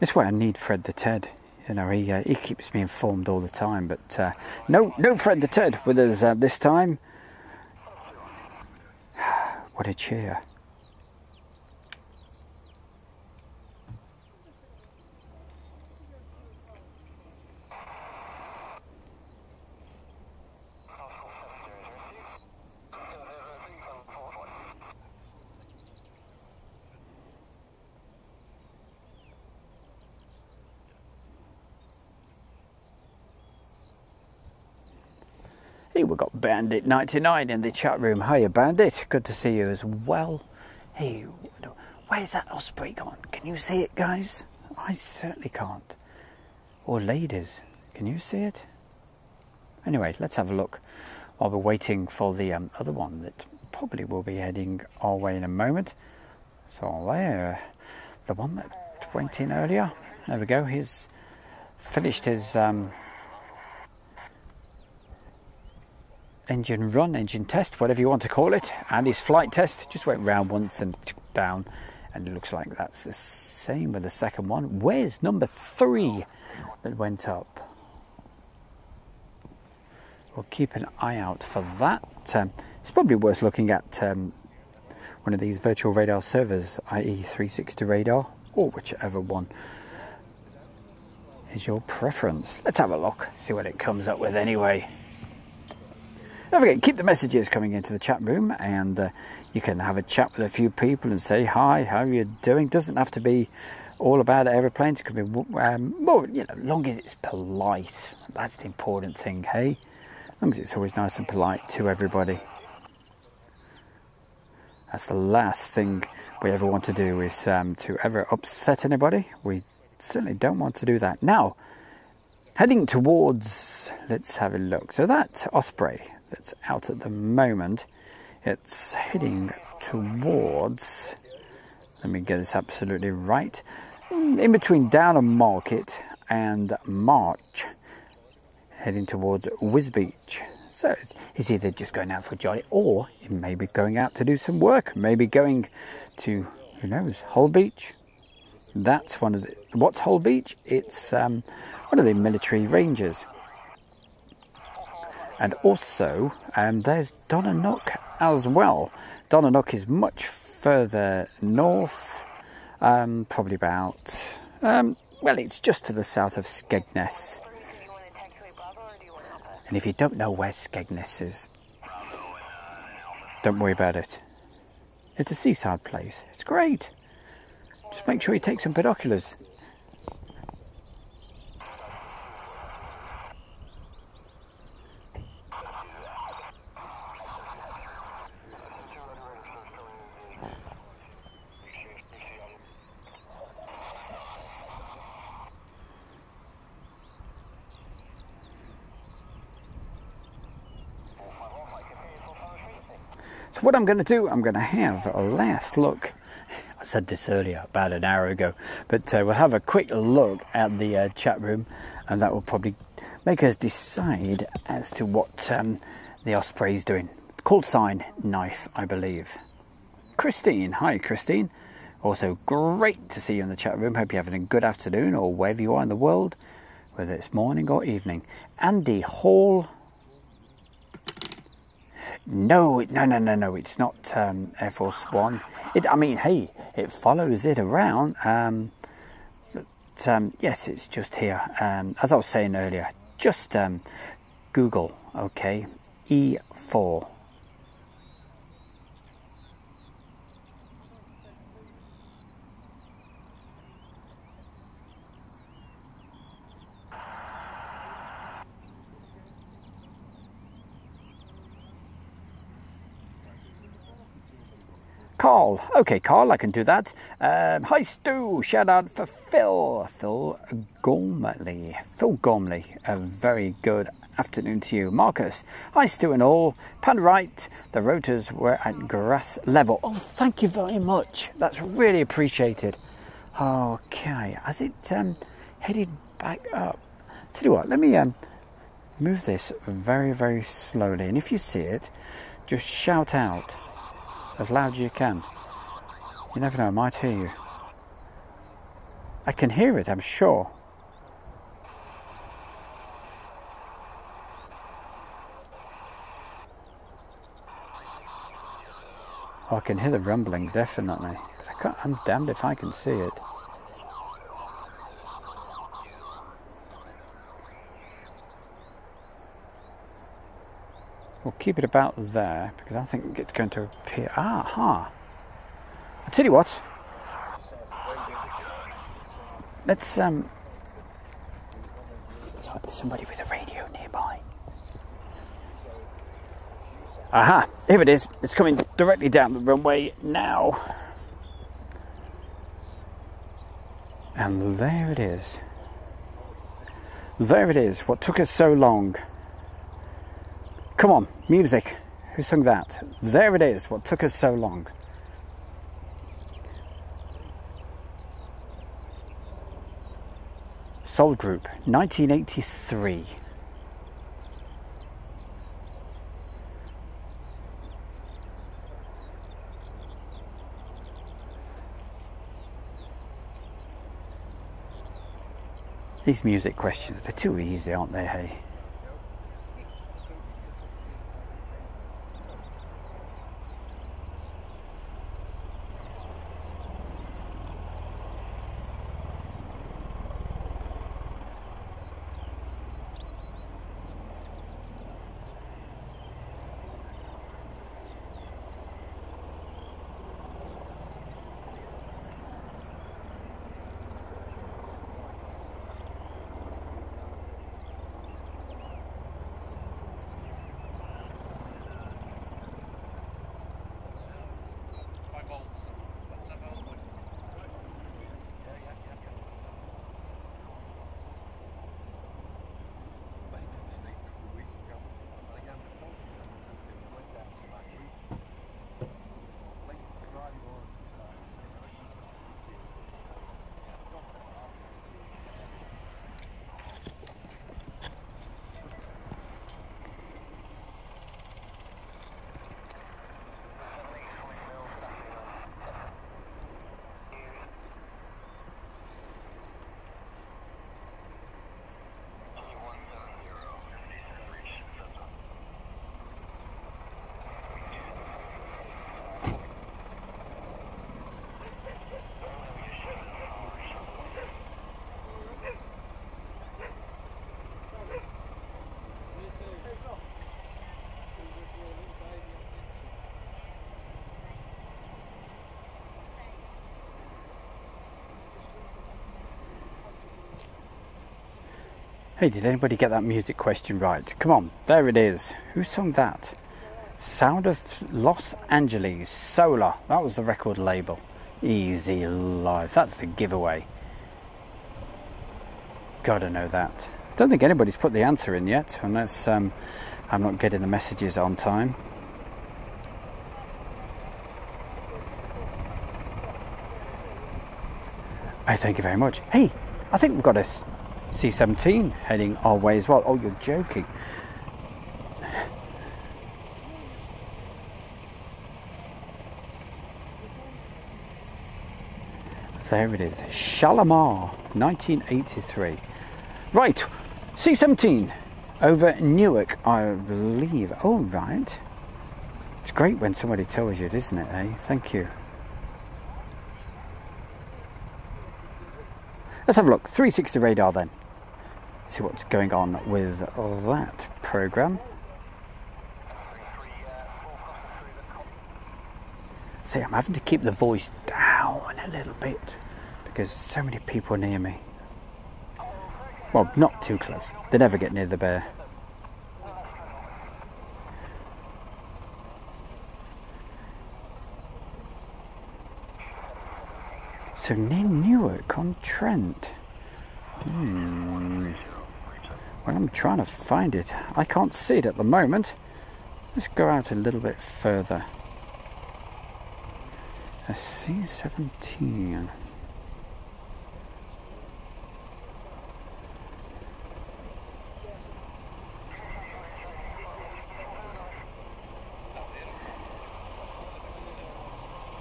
That's why I need Fred the Ted. You know, he keeps me informed all the time. But no Fred the Ted with us this time. What a cheer. We've got Bandit99 in the chat room. Hiya, Bandit. Good to see you as well. Hey, where's that Osprey gone? Can you see it, guys? I certainly can't. Or ladies, can you see it? Anyway, let's have a look while we're waiting for the other one that probably will be heading our way in a moment. So there, the one that went in earlier. There we go. He's finished his... engine run, engine test, whatever you want to call it, and his flight test. Just went round once and down, and it looks like that's the same with the second one. Where's number 3 that went up? We'll keep an eye out for that. It's probably worth looking at one of these virtual radar servers, i.e. 360 radar, or whichever one is your preference. Let's have a look, see what it comes up with anyway. Don't forget, keep the messages coming into the chat room, and you can have a chat with a few people and say, hi, how are you doing? Doesn't have to be all about aeroplanes. It could be more, you know, long as it's polite. That's the important thing, hey? As long as it's always nice and polite to everybody. That's the last thing we ever want to do, is to ever upset anybody. We certainly don't want to do that. Now, heading towards, let's have a look. So that Osprey... it's out at the moment. It's heading towards, let me get this absolutely right, in between Down and Market and March. heading towards Whiz Beach. So he's either just going out for a jolly, or he may be going out to do some work, maybe going to, who knows, Hull Beach. That's one of the, what's Hull Beach? It's one of the military ranges. And also, there's Donnanock as well. Donnanock is much further north, probably about, well, it's just to the south of Skegness. And if you don't know where Skegness is, don't worry about it. It's a seaside place. It's great. Just make sure you take some binoculars. So what I'm going to do, I'm going to have a last look. I said this earlier, about an hour ago, but we'll have a quick look at the chat room, and that will probably make us decide as to what the Osprey's doing. Call sign Knife, I believe. Christine, hi Christine. Also great to see you in the chat room. Hope you're having a good afternoon, or wherever you are in the world, whether it's morning or evening. Andy Hall. No, it's not Air Force One. I mean, hey, it follows it around. But, yes, it's just here. As I was saying earlier, just Google, okay, E4. Carl, okay Carl, I can do that. Hi Stu, shout out for Phil. Phil Gormley, a very good afternoon to you. Marcus, hi Stu and all. Pan right, the rotors were at grass level. Oh, thank you very much. That's really appreciated. Okay, as it headed back up. Tell you what, let me move this very, very slowly. And if you see it, just shout out as loud as you can. You never know, I might hear you. I can hear it, I'm sure. Oh, I can hear the rumbling, definitely. But I can't, I'm damned if I can see it. We'll keep it about there, because I think it's going to appear. Aha! I'll tell you what. Let's, there's somebody with a radio nearby. Aha! Here it is. It's coming directly down the runway now. And there it is. There it is. What took us so long. Come on, music. Who sung that? There it is, what took us so long. Soul Group, 1983. These music questions, they're too easy, aren't they, hey? Hey, did anybody get that music question right? Come on, there it is. Who sung that? Sound of Los Angeles, Solar. That was the record label. Easy Life. That's the giveaway. Gotta know that. Don't think anybody's put the answer in yet, unless I'm not getting the messages on time. Hey, thank you very much. Hey, I think we've got a C-17 heading our way as well. Oh, you're joking. There it is. Shalimar, 1983. Right, C-17 over Newark, I believe. All right. It's great when somebody tells you it, isn't it, eh? Thank you. Let's have a look. 360 radar then. See what's going on with that program. See, I'm having to keep the voice down a little bit because so many people are near me. Well, not too close. They never get near the bear. So near Newark-on-Trent. Well, I'm trying to find it. I can't see it at the moment. Let's go out a little bit further. A C-17.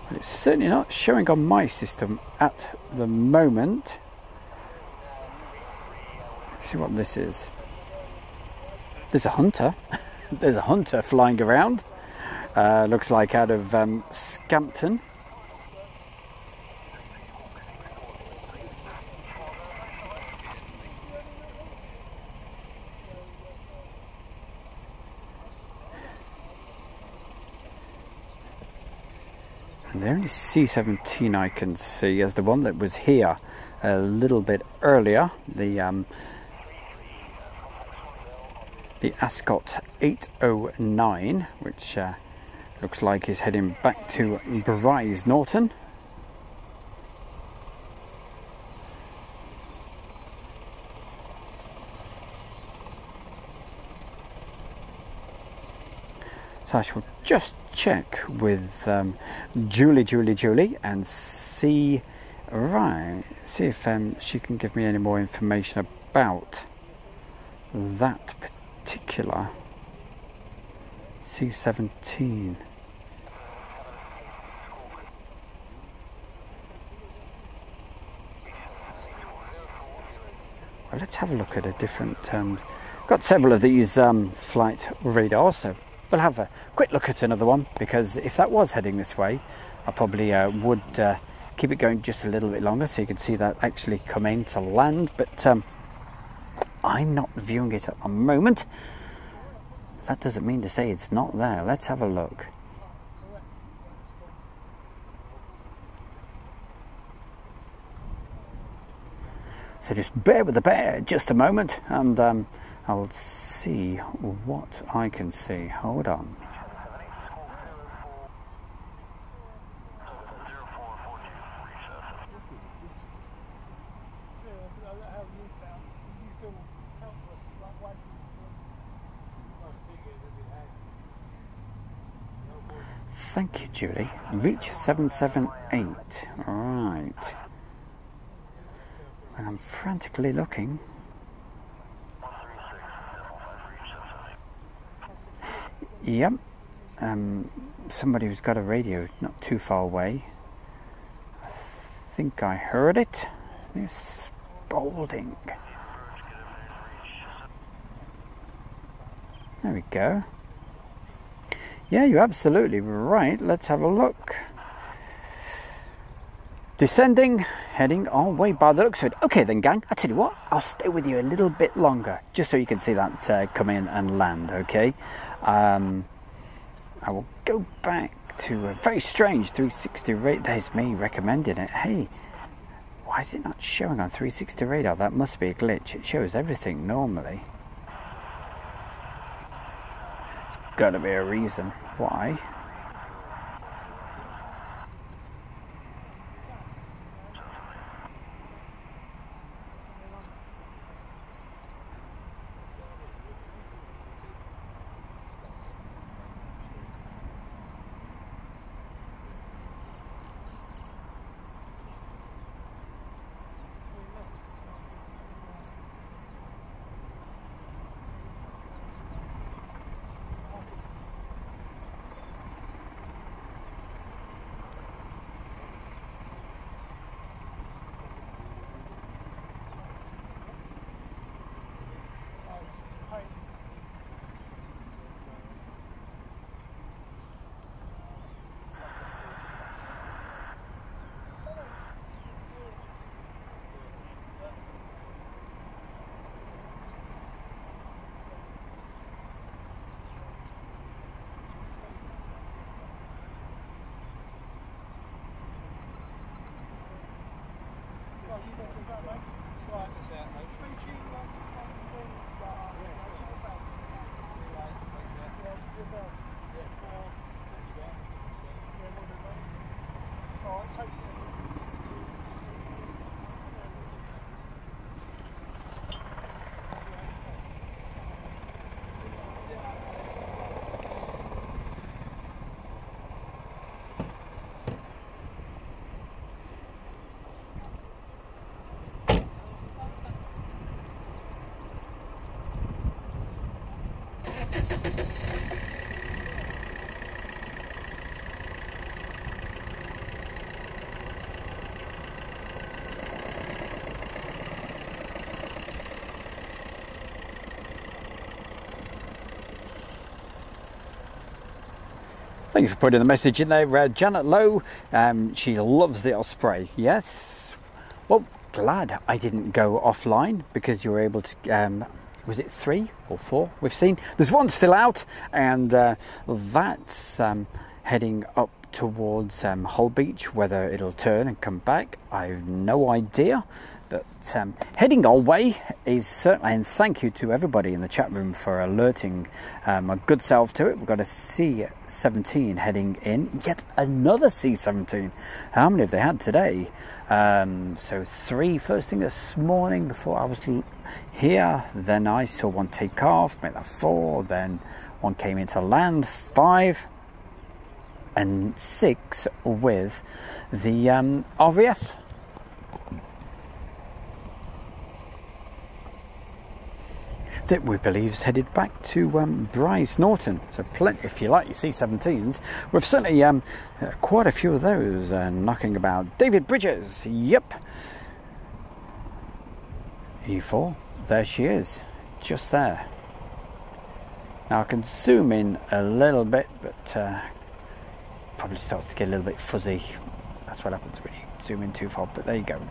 But it's certainly not showing on my system at the moment. Let's see what this is. There's a hunter. There's a hunter flying around. Looks like out of Scampton. The only C-17 I can see is the one that was here a little bit earlier, the Ascot 809, which looks like is heading back to Bryce Norton. So I shall just check with Julie and see if she can give me any more information about that particular C-17. Well, let's have a look at a different. Got several of these flight radars, so we'll have a quick look at another one, because if that was heading this way, I probably would keep it going just a little bit longer so you could see that actually come in to land, but I'm not viewing it at the moment. That doesn't mean to say it's not there. Let's have a look. So just bear with the bear just a moment, and I'll see what I can see. Hold on. Thank you, Julie. Reach 778. Right. And I'm frantically looking. Yep, somebody who's got a radio not too far away. I think I heard it. Near Spalding. There we go. Yeah, you're absolutely right. Let's have a look. Descending, heading our way by the looks of it. Okay then, gang, I tell you what, I'll stay with you a little bit longer, just so you can see that come in and land, okay? I will go back to a very strange 360 rate. There's me recommending it. Hey, Why is it not showing on 360 radar? That must be a glitch. It shows everything normally. There's got to be a reason why. Thanks for putting the message in there, Janet Lowe. She loves the Osprey. Yes. Well, glad I didn't go offline because you were able to. Was it 3 or 4? We've seen there's one still out, and that's heading up towards Hull Beach. Whether it'll turn and come back, I've no idea. But heading our way is certainly, and thank you to everybody in the chat room for alerting my good self to it. We've got a C-17 heading in, yet another C-17. How many have they had today? So 3 first thing this morning before I was here. Then I saw 1 take off, made that 4. Then 1 came into land, 5. And 6 with the RAF. That we believe is headed back to Bryce Norton. So plenty, if you like your C-17s, we've certainly quite a few of those knocking about. David Bridges, yep. E4, there she is, just there. Now I can zoom in a little bit, but probably starts to get a little bit fuzzy. That's what happens when you zoom in too far, but there you go.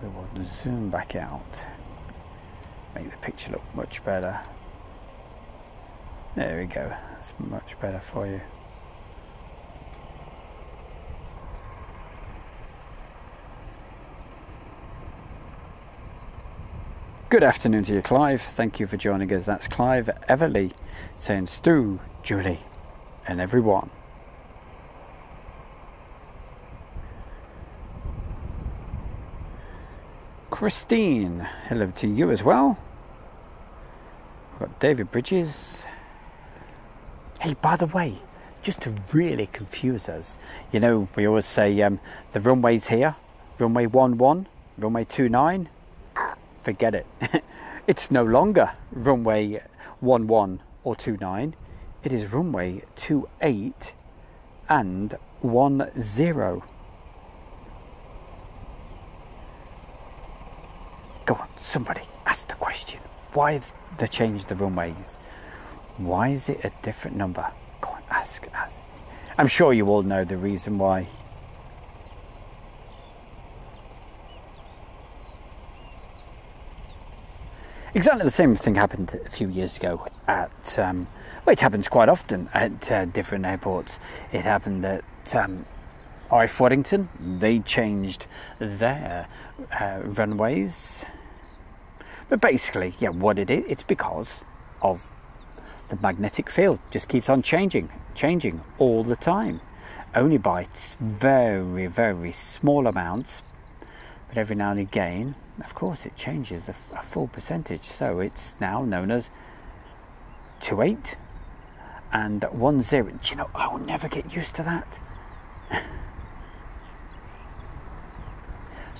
We will zoom back out, make the picture look much better. There we go, that's much better for you. Good afternoon to you, Clive. Thank you for joining us. That's Clive Everly saying Stu, Julie and everyone. Christine, hello to you as well. We've got David Bridges. Hey, by the way, just to really confuse us, you know, we always say the runway's here, runway 11, runway 29. Forget it. It's no longer runway 11 or 29. It is runway 28 and 10. Go on, somebody ask the question. Why have they changed the runways? Why is it a different number? Go on, ask. I'm sure you all know the reason why. Exactly the same thing happened a few years ago at, well, it happens quite often at different airports. It happened at IF Waddington, they changed their runways. But basically, yeah, what it is, it's because of the magnetic field. Just keeps on changing all the time. Only by very, very small amounts. But every now and again, of course, it changes a full percentage. So it's now known as 28 and 10. Do you know, I will never get used to that.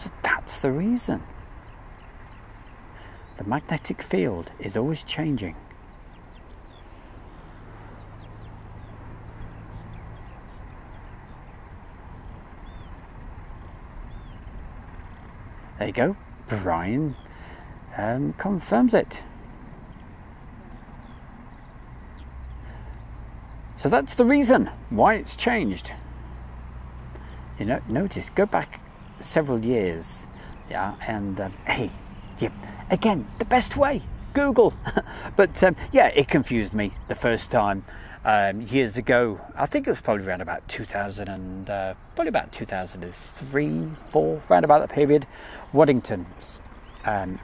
So that's the reason. The magnetic field is always changing. There you go, Brian confirms it. So that's the reason why it's changed. You know, notice, go back several years, yeah, and hey, yeah, again, the best way, Google. But yeah, it confused me the first time years ago. I think it was probably around about 2003, 4, around about that period. Waddington's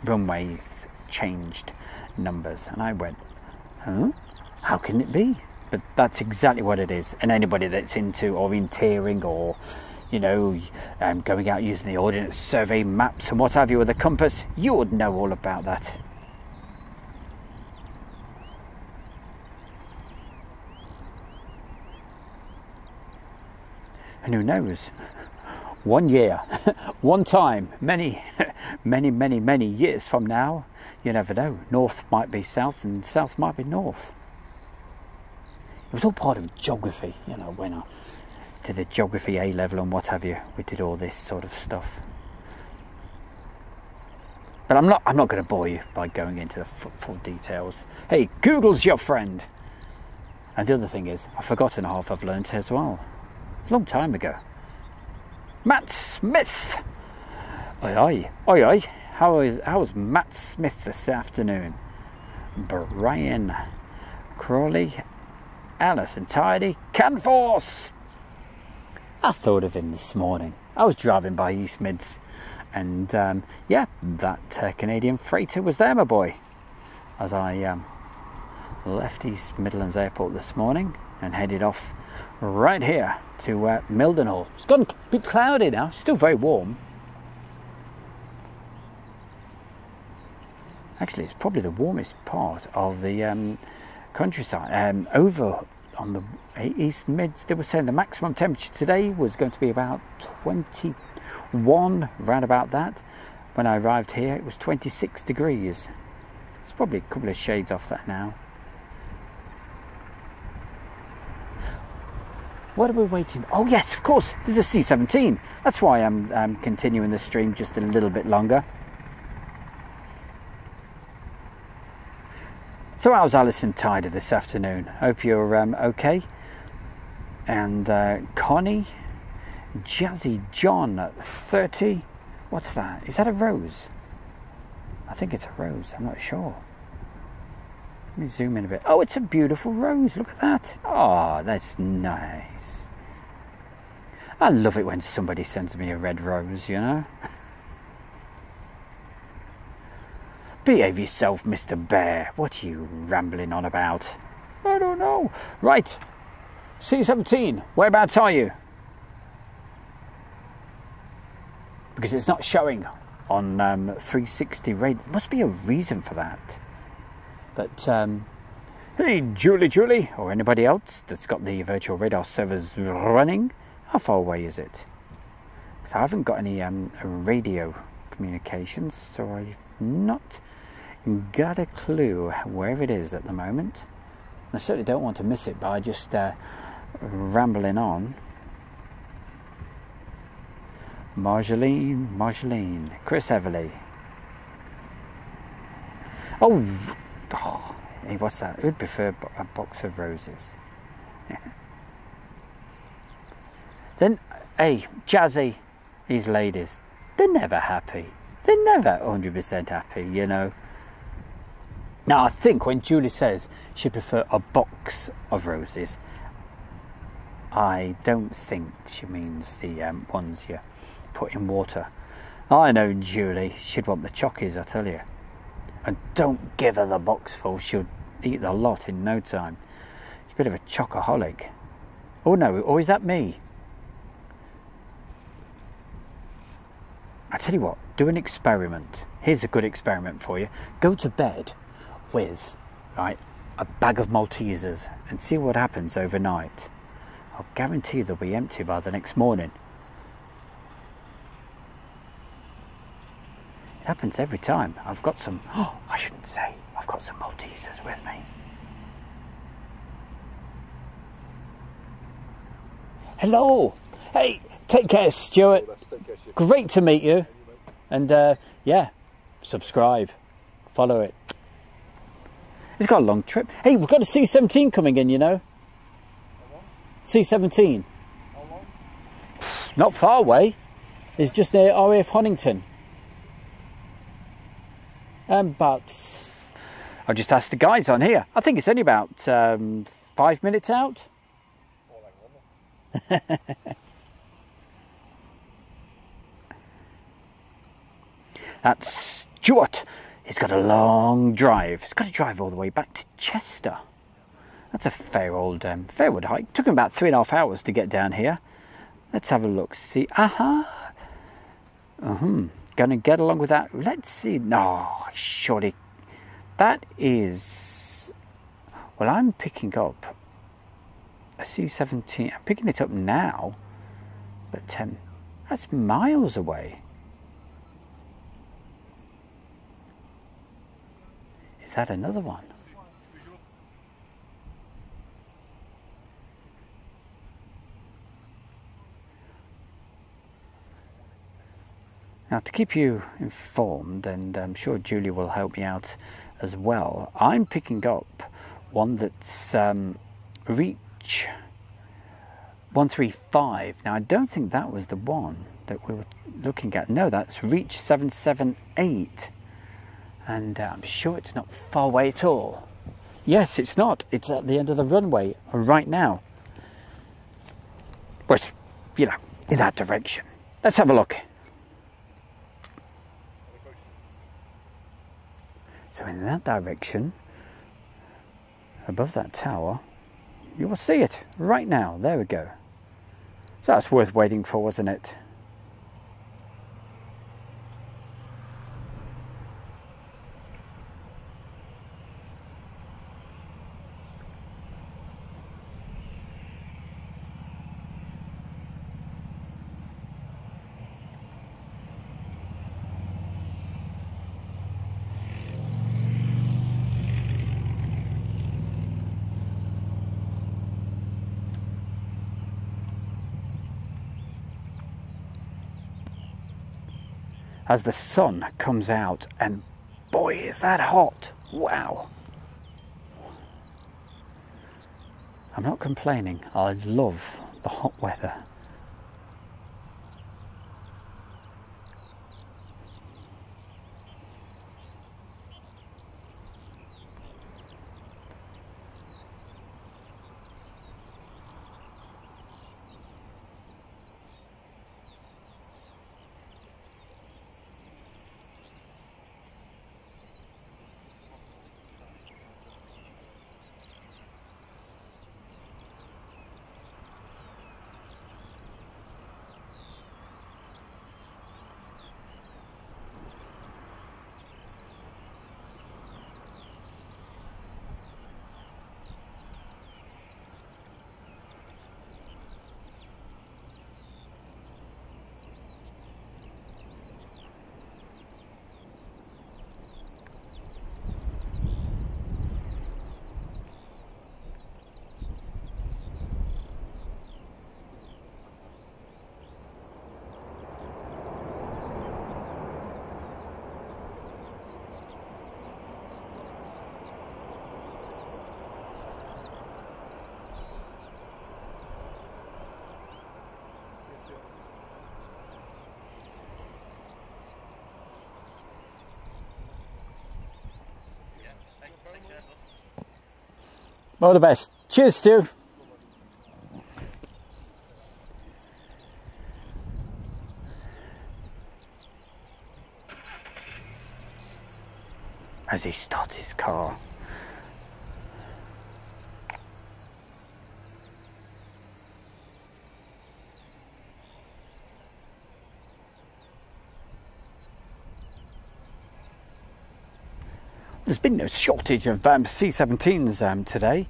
runways changed numbers, and I went, huh? How can it be? But that's exactly what it is. And anybody that's into orienteering or, you know, going out using the Ordnance Survey maps and what have you with a compass, you would know all about that. And who knows? One year, one time, many years from now, you never know. North might be south and south might be north. It was all part of geography, you know, when I did the geography A level and what have you. We did all this sort of stuff. But I'm not going to bore you by going into the full details. Hey, Google's your friend. And the other thing is, I've forgotten half I've learnt as well. Long time ago. Matt Smith. Oi, oi, oi, oi. How is Matt Smith this afternoon? Brian Crawley, Alice and Tidy, Canforce. I thought of him this morning. I was driving by East Mids and yeah, that Canadian freighter was there, my boy, as I left East Midlands Airport this morning and headed off right here to Mildenhall. It's gone a bit cloudy now, it's still very warm. Actually, it's probably the warmest part of the countryside. Over on the East Mids, they were saying the maximum temperature today was going to be about 21, round about that. When I arrived here, it was 26 degrees. It's probably a couple of shades off that now. What are we waiting? Oh yes, of course, there's a C-17. That's why I'm continuing the stream just a little bit longer. So how's Alison Tider this afternoon? Hope you're okay. And Connie, Jazzy John, 30. What's that? Is that a rose? I think it's a rose. I'm not sure. Let me zoom in a bit. Oh, it's a beautiful rose. Look at that. Oh, that's nice. I love it when somebody sends me a red rose, you know. Behave yourself, Mr. Bear. What are you rambling on about? I don't know. Right. C-17. Whereabouts are you? Because it's not showing on 360 radar. There must be a reason for that. But, hey, Julie, or anybody else that's got the virtual radar servers running, how far away is it? Because I haven't got any radio communications, so I've not got a clue where it is at the moment. I certainly don't want to miss it by just rambling on. Marjolaine, Chris Everly. Oh, hey, what's that? Who'd prefer a box of roses? Yeah. Then, hey, Jazzy, these ladies, they're never happy. They're never 100% happy, you know. Now, I think when Julie says she'd prefer a box of roses, I don't think she means the ones you put in water. I know Julie, she'd want the chockies, I tell you. And don't give her the box full, she'll eat the lot in no time. She's a bit of a chocoholic. Oh no, or is that me? I tell you what, do an experiment. Here's a good experiment for you. Go to bed with, right, a bag of Maltesers and see what happens overnight. I'll guarantee they'll be empty by the next morning. It happens every time. I've got some, oh, I shouldn't say, I've got some Maltesers with me. Hello! Hey, take care, Stuart. Great to meet you. And yeah, subscribe, follow it. It's got a long trip. Hey, we've got a C-17 coming in, you know. C-17. How long? Not far away. It's just near RAF Honington. About, I just asked the guides on here. I think it's only about 5 minutes out. That's Stuart. He's got a long drive. He's got to drive all the way back to Chester. That's a fair old Fairwood hike. Took him about 3.5 hours to get down here. Let's have a look. See, aha. Gonna get along with that. Let's see. No, surely. That is. Well, I'm picking up a C-17. I'm picking it up now, but that's miles away. Is that another one? Now, to keep you informed, and I'm sure Julie will help me out as well, I'm picking up one that's Reach 135. Now, I don't think that was the one that we were looking at. No, that's Reach 778. And I'm sure it's not far away at all. Yes, it's not. It's at the end of the runway right now. Well, you know, in that direction. Let's have a look. So in that direction, above that tower, you will see it right now. There we go. So that's worth waiting for, wasn't it? As the sun comes out, and boy, is that hot! Wow! I'm not complaining. I love the hot weather. All the best. Cheers, Stu. as he starts his car. There's been no shortage of C-17s today.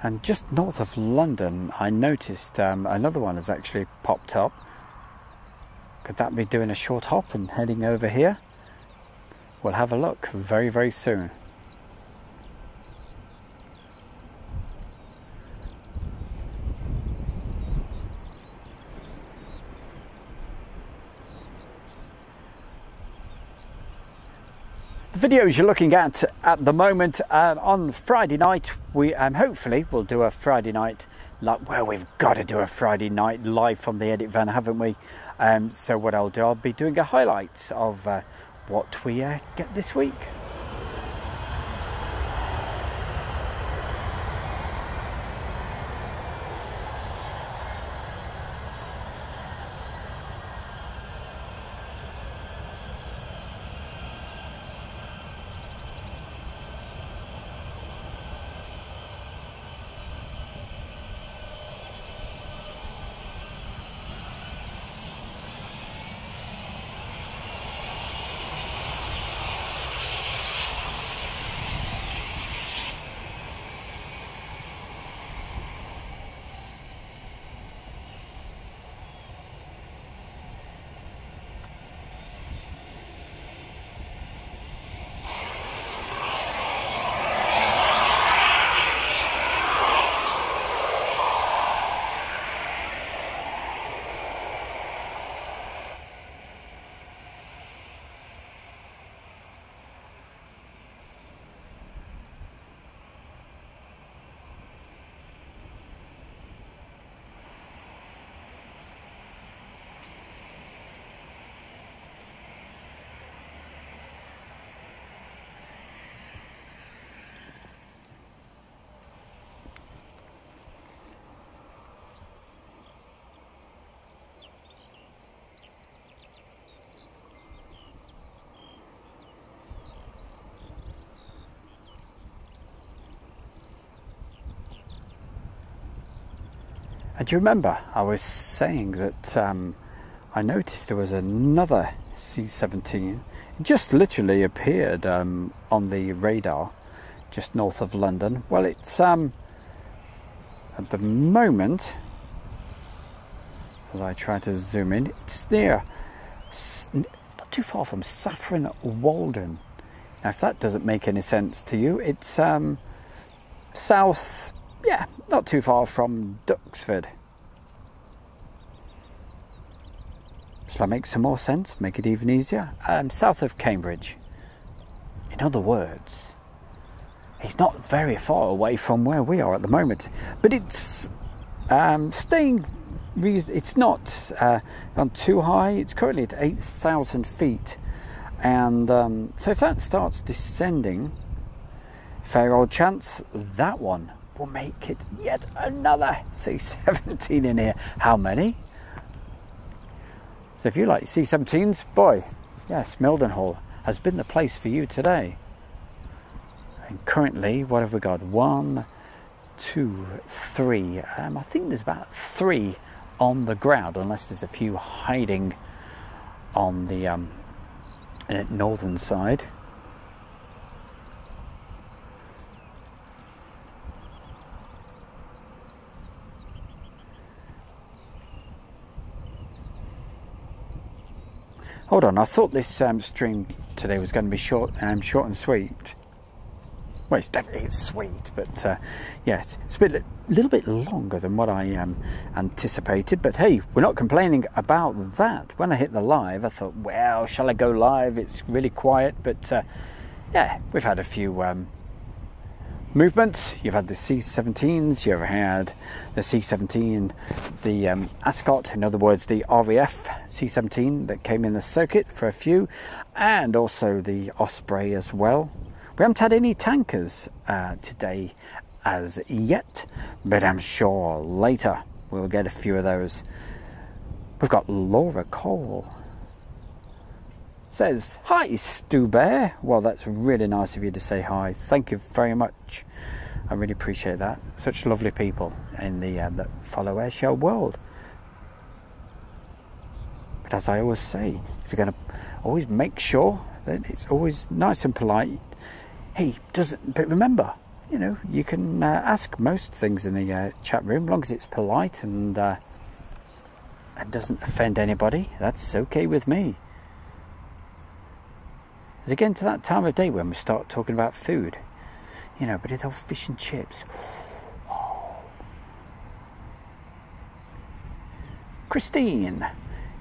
And just north of London, I noticed another one has actually popped up. Could that be doing a short hop and heading over here? We'll have a look very, very soon. The videos you're looking at the moment, on Friday night, we hopefully will do a Friday night, like, well, we've got to do a Friday night live from the edit van, haven't we? So what I'll do, I'll be doing a highlights of what we get this week. And you remember, I was saying that I noticed there was another C-17. It just literally appeared on the radar just north of London. Well, it's at the moment, as I try to zoom in, it's near, not too far from Saffron Walden. Now, if that doesn't make any sense to you, it's south. Yeah, not too far from Duxford. Shall I make some more sense? Make it even easier? South of Cambridge. In other words, it's not very far away from where we are at the moment. But it's staying... It's not on too high. It's currently at 8,000 feet. And so if that starts descending, fair old chance, that one will make it yet another C-17 in here. How many? So if you like C-17s, boy, yes, Mildenhall has been the place for you today. And currently, what have we got? 1, 2, 3. I think there's about 3 on the ground, unless there's a few hiding on the northern side. Hold on, I thought this stream today was going to be short and sweet. Well, it's definitely sweet, but yes, it's been a little bit longer than what I anticipated. But hey, we're not complaining about that. When I hit the live, I thought, well, shall I go live? It's really quiet, but yeah, we've had a few movements. You've had the C-17s, you've had the C-17, the Ascot, in other words, the RAF C-17 that came in the circuit for a few, and also the Osprey as well. We haven't had any tankers today as yet, but I'm sure later we'll get a few of those. We've got Laura Cole. Says, hi Stu Bear. Well, that's really nice of you to say hi. Thank you very much. I really appreciate that. Such lovely people in the that follow Airshow world. But as I always say, if you're going to always make sure that it's always nice and polite. Hey, but remember, you know, you can ask most things in the chat room, as long as it's polite and doesn't offend anybody. That's okay with me. It's again to that time of day when we start talking about food, you know, but it's all fish and chips. Oh. Christine,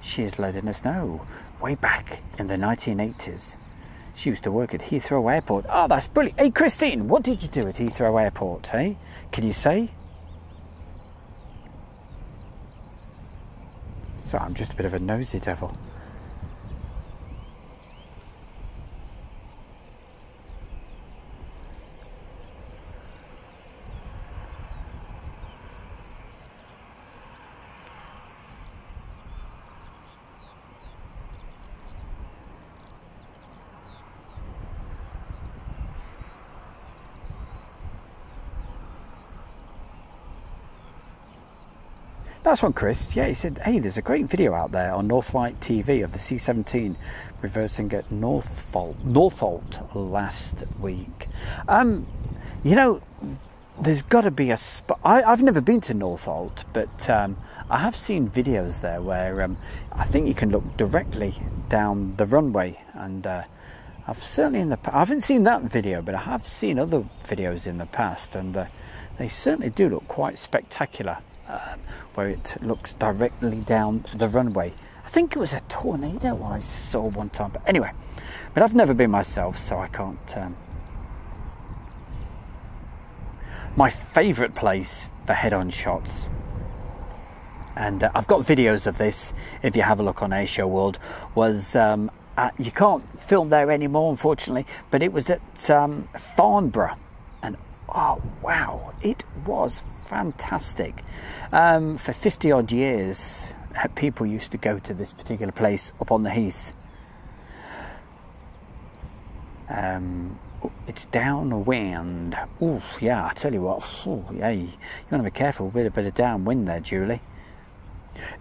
she is letting us know, way back in the 1980s, she used to work at Heathrow Airport. Oh, that's brilliant. Hey, Christine, what did you do at Heathrow Airport, hey? Can you say? So I'm just a bit of a nosy devil. That's one, Chris. Yeah, he said, hey, there's a great video out there on Northlight TV of the C-17 reversing at Northolt last week. You know, there's got to be a spot. I've never been to Northolt, but I have seen videos there where I think you can look directly down the runway. And I've certainly in the past, I haven't seen that video, but I have seen other videos in the past, and they certainly do look quite spectacular. Where it looks directly down the runway. I think it was a tornado I saw one time, but anyway, but I've never been myself, so I can't. My favourite place for head-on shots, and I've got videos of this if you have a look on Airshow World, was you can't film there anymore, unfortunately, but it was at Farnborough, and oh wow, it was fantastic. For 50 odd years people used to go to this particular place up on the heath. It's downwind. Oh yeah, I tell you what, ooh, yeah, you want to be careful with a bit of downwind there, Julie.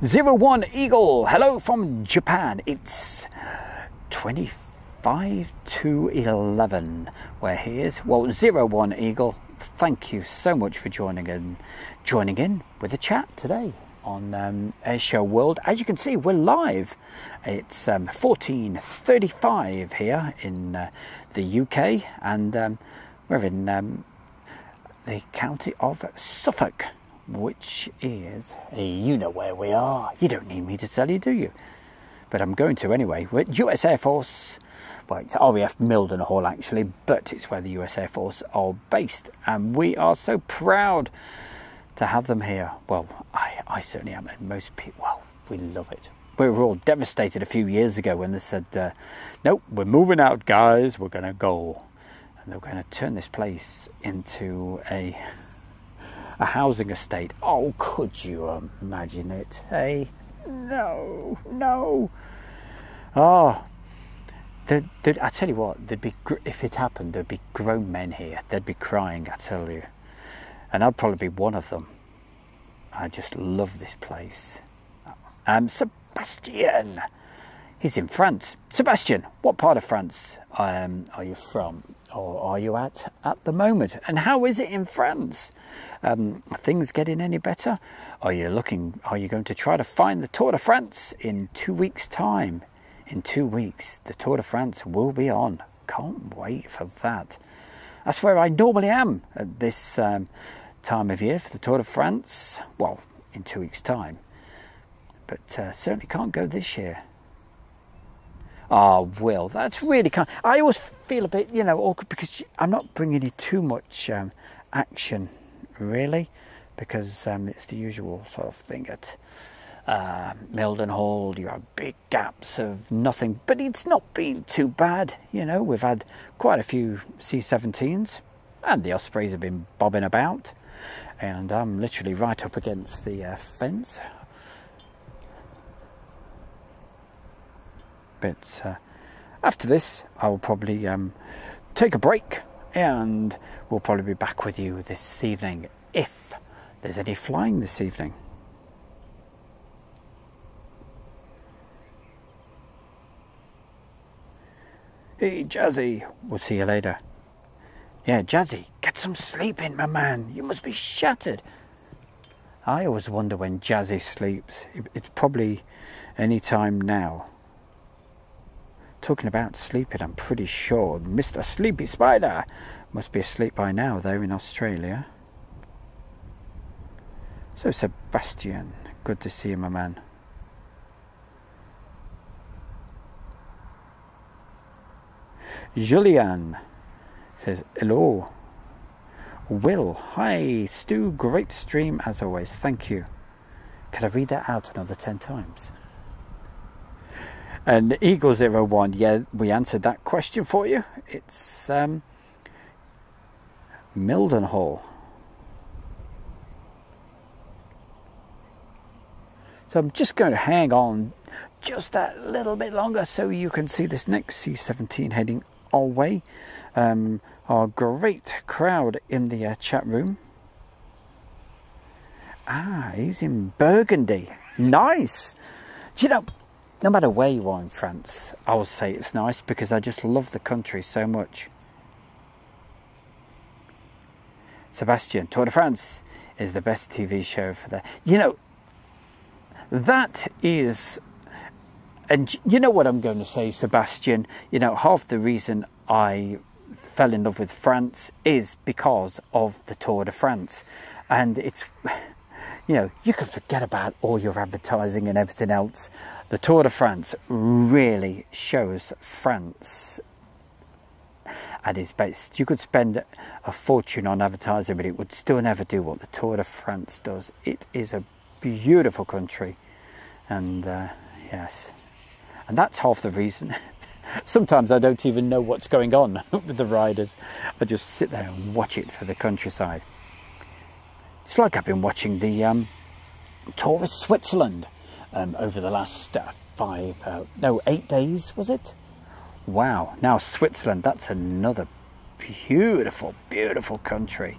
01 Eagle, hello from Japan. It's 25 to 11 where he is. Well, 01 Eagle, thank you so much for joining in with a chat today on Airshow World. As you can see, we're live. It's 14:35 here in the UK, and we're in the county of Suffolk, which is, you know where we are. You don't need me to tell you, do you? But I'm going to anyway. We're at US Air Force. Well, it's RAF Mildenhall actually, but it's where the US Air Force are based, and we are so proud to have them here. Well, I certainly am, and most people, well, we love it. We were all devastated a few years ago when they said, nope, we're moving out, guys, we're going to go. And they're going to turn this place into a housing estate. Oh, could you imagine it, hey? No, no. Oh. I tell you what, there'd be, if it happened, there'd be grown men here. They'd be crying, I tell you. And I'd probably be one of them. I just love this place. Sebastian! He's in France. Sebastian, what part of France are you from? Or are you at the moment? And how is it in France? Are things getting any better? Are you going to try to find the Tour de France in 2 weeks' time? In 2 weeks, the Tour de France will be on. Can't wait for that. That's where I normally am at this time of year for the Tour de France. Well, in 2 weeks' time. But certainly can't go this year. Ah, Will, that's really kind. I always feel a bit, you know, awkward because I'm not bringing you too much action, really. Because it's the usual sort of thing at Mildenhall. You have big gaps of nothing, but it's not been too bad. You know, we've had quite a few C-17s, and the Ospreys have been bobbing about, and I'm literally right up against the fence. but after this I will probably take a break, and we'll probably be back with you this evening if there's any flying this evening. Hey Jazzy, we'll see you later. Yeah, Jazzy, get some sleep in, my man. You must be shattered. I always wonder when Jazzy sleeps. It's probably any time now. Talking about sleeping, I'm pretty sure Mr. Sleepy Spider must be asleep by now, though, in Australia. So, Sebastian, good to see you, my man. Julian says, hello. Will, hi. Stu, great stream as always. Thank you. Can I read that out another 10 times? And Eagle01, yeah, we answered that question for you. It's Mildenhall. So I'm just going to hang on just that little bit longer so you can see this next C-17 heading our way. Our great crowd in the chat room. Ah, he's in Burgundy. Nice. Do you know, no matter where you are in France, I will say it's nice because I just love the country so much. Sebastian, Tour de France is the best TV show for that. You know, that is... And you know what I'm going to say, Sebastian? You know, half the reason I fell in love with France is because of the Tour de France. And it's, you know, you can forget about all your advertising and everything else. The Tour de France really shows France at its best. You could spend a fortune on advertising, but it would still never do what the Tour de France does. It is a beautiful country. And, yes. And that's half the reason. Sometimes I don't even know what's going on with the riders. I just sit there and watch it for the countryside. It's like I've been watching the Tour of Switzerland over the last 8 days, was it? Wow. Now Switzerland, that's another beautiful, beautiful country.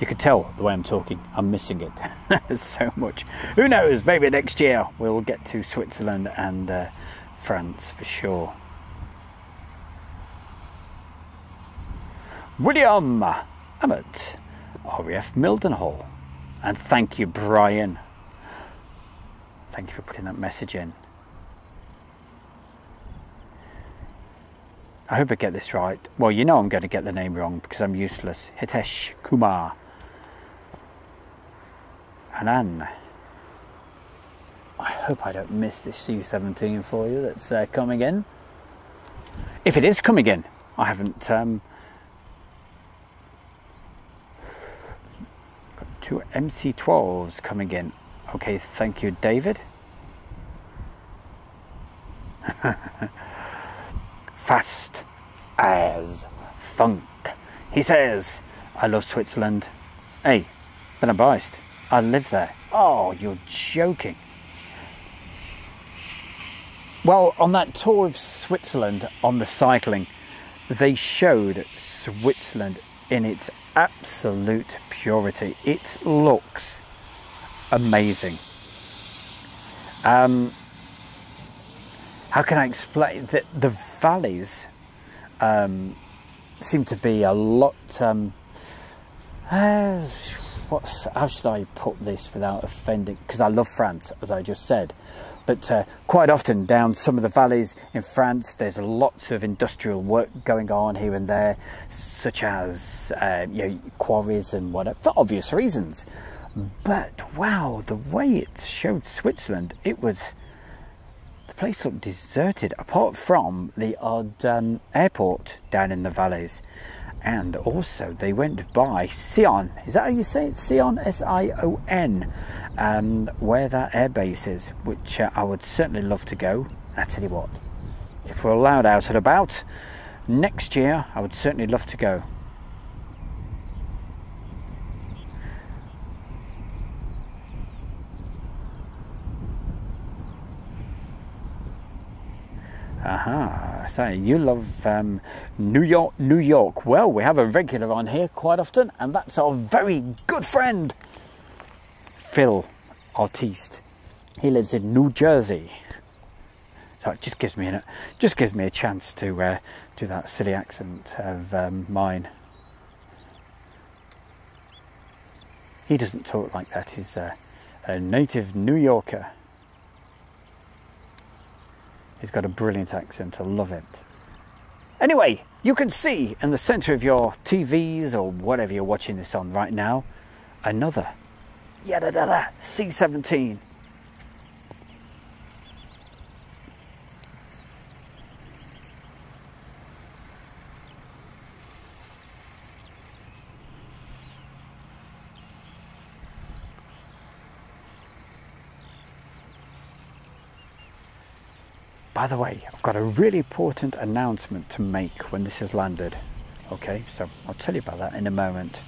You can tell the way I'm talking, I'm missing it so much. Who knows, maybe next year we'll get to Switzerland and France for sure. William Ammott, RAF Mildenhall. And thank you, Brian. Thank you for putting that message in. I hope I get this right. Well, you know I'm going to get the name wrong because I'm useless. Hitesh Kumar. Hanan. I hope I don't miss this C-17 for you that's coming in. If it is coming in, I haven't got two MC-12s coming in. Okay, thank you, David. Fast as funk. He says, I love Switzerland. Hey, but I'm biased. I live there. Oh, you're joking. Well, on that tour of Switzerland on the cycling, they showed Switzerland in its absolute purity. It looks amazing. How can I explain that the valleys seem to be a lot... how should I put this without offending? Because I love France, as I just said. But quite often down some of the valleys in France, there's lots of industrial work going on here and there, such as you know, quarries and whatever, for obvious reasons. But wow, the way it showed Switzerland, it was... The place looked deserted apart from the odd airport down in the valleys. And also they went by Sion, is that how you say it? Sion, S-I-O-N, where that airbase is, which I would certainly love to go. I tell you what, if we're allowed out and about next year, I would certainly love to go. Aha, so you love New York, New York. Well, we have a regular on here quite often, and that's our very good friend, Phil Artiste. He lives in New Jersey. So it just gives me a chance to do that silly accent of mine. He doesn't talk like that. He's a native New Yorker. He's got a brilliant accent, I love it. Anyway, you can see in the centre of your TVs or whatever you're watching this on right now, another C17. By the way, I've got a really important announcement to make when this has landed. Okay, so I'll tell you about that in a moment.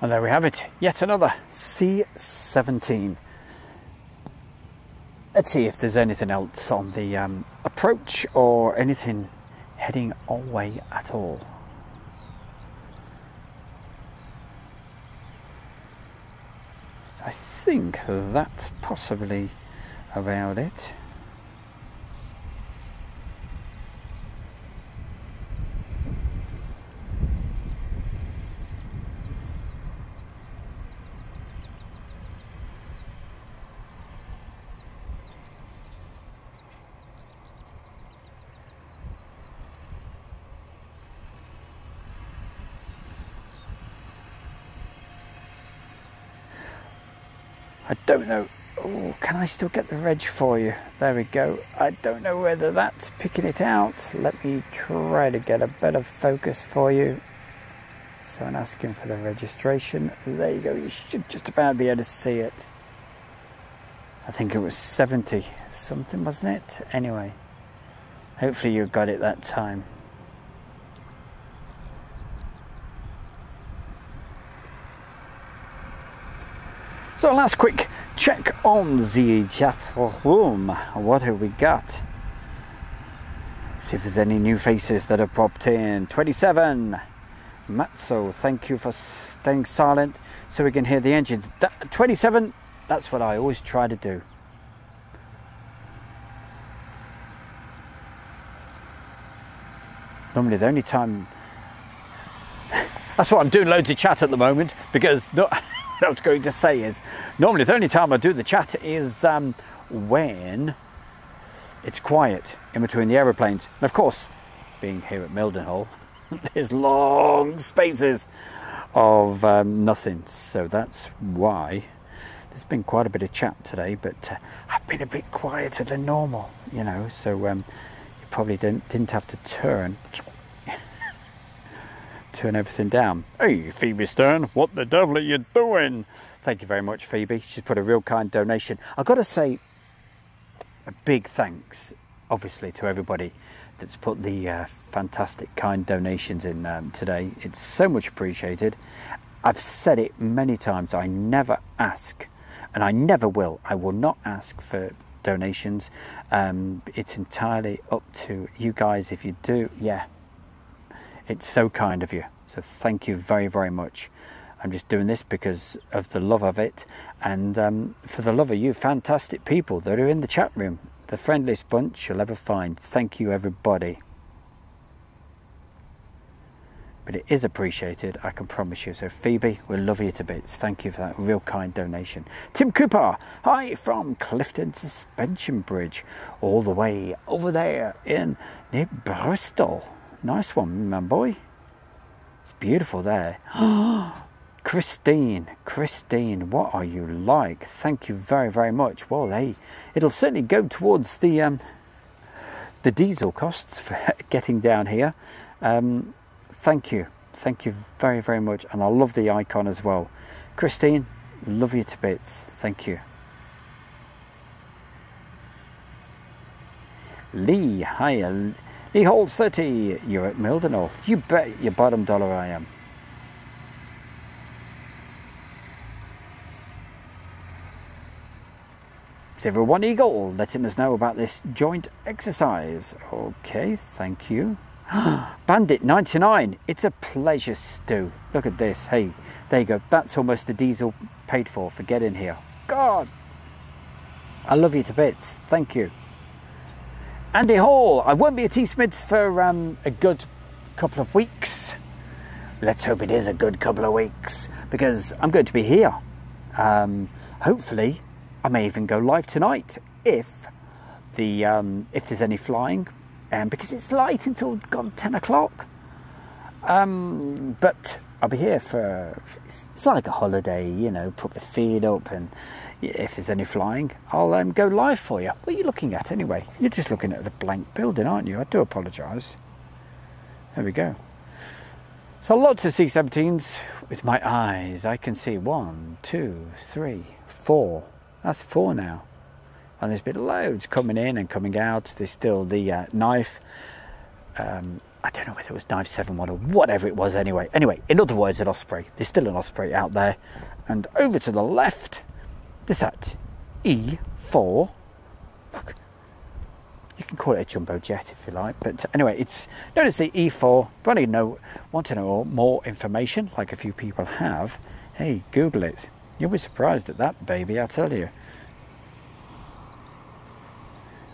And there we have it, yet another C17. Let's see if there's anything else on the approach or anything heading our way at all. I think that's possibly about it. I don't know. Oh, can I still get the reg for you? There we go. I don't know whether that's picking it out. Let me try to get a better focus for you. So I'm asking for the registration. There you go. You should just about be able to see it. I think it was 70 something, wasn't it? Anyway, hopefully you got it that time. So last quick check on the chat room. What have we got? See if there's any new faces that have popped in. 27. Matzo, thank you for staying silent so we can hear the engines. 27, that's what I always try to do. Normally the only time... That's what I'm doing loads of chat at the moment because... not. What I was going to say is, normally the only time I do the chat is when it's quiet in between the aeroplanes. And of course, being here at Mildenhall, there's long spaces of nothing. So that's why there's been quite a bit of chat today, but I've been a bit quieter than normal, you know. So you probably didn't have to turn everything down. Hey, Phoebe Stern, what the devil are you doing? Thank you very much, Phoebe. She's put a real kind donation. I've got to say a big thanks, obviously, to everybody that's put the fantastic kind donations in today. It's so much appreciated. I've said it many times. I never ask, and I never will. I will not ask for donations. It's entirely up to you guys. If you do, yeah. It's so kind of you, so thank you very, very much. I'm just doing this because of the love of it and for the love of you fantastic people that are in the chat room. The friendliest bunch you'll ever find. Thank you, everybody. But it is appreciated, I can promise you. So Phoebe, we'll love you to bits. Thank you for that real kind donation. Tim Cooper, hi from Clifton Suspension Bridge, all the way over there in near Bristol. Nice one, my boy. It's beautiful there. Christine, what are you like? Thank you very, very much. Well, hey, it'll certainly go towards the diesel costs for getting down here. Thank you very, very much. And I love the icon as well. Christine, love you to bits. Thank you. Lee, hi. He holds 30. You're at Mildenhall. You bet your bottom dollar I am. Silver One Eagle letting us know about this joint exercise. Okay, thank you. Bandit 99. It's a pleasure, Stu. Look at this. Hey, there you go. That's almost the diesel paid for getting here. God, I love you to bits. Thank you. Andy Hall, I won't be at East Mids for a good couple of weeks. Let's hope it is a good couple of weeks, because I'm going to be here. Hopefully, I may even go live tonight if there's any flying, because it's light until gone 10 o'clock. But I'll be here for it's like a holiday, you know. Put the feed up and. If there's any flying, I'll go live for you. What are you looking at anyway? You're just looking at the blank building, aren't you? I do apologise. There we go. So lots of C-17s with my eyes. I can see 1, 2, 3, 4. That's 4 now. And there's been loads coming in and coming out. There's still the knife. I don't know whether it was knife 7-1 or whatever it was anyway. Anyway, in other words, an Osprey. There's still an Osprey out there. And over to the left... There's that E4, look, you can call it a jumbo jet if you like, but anyway, it's known as the E4. If you want to know more information, like a few people have, hey, Google it. You'll be surprised at that, baby, I tell you.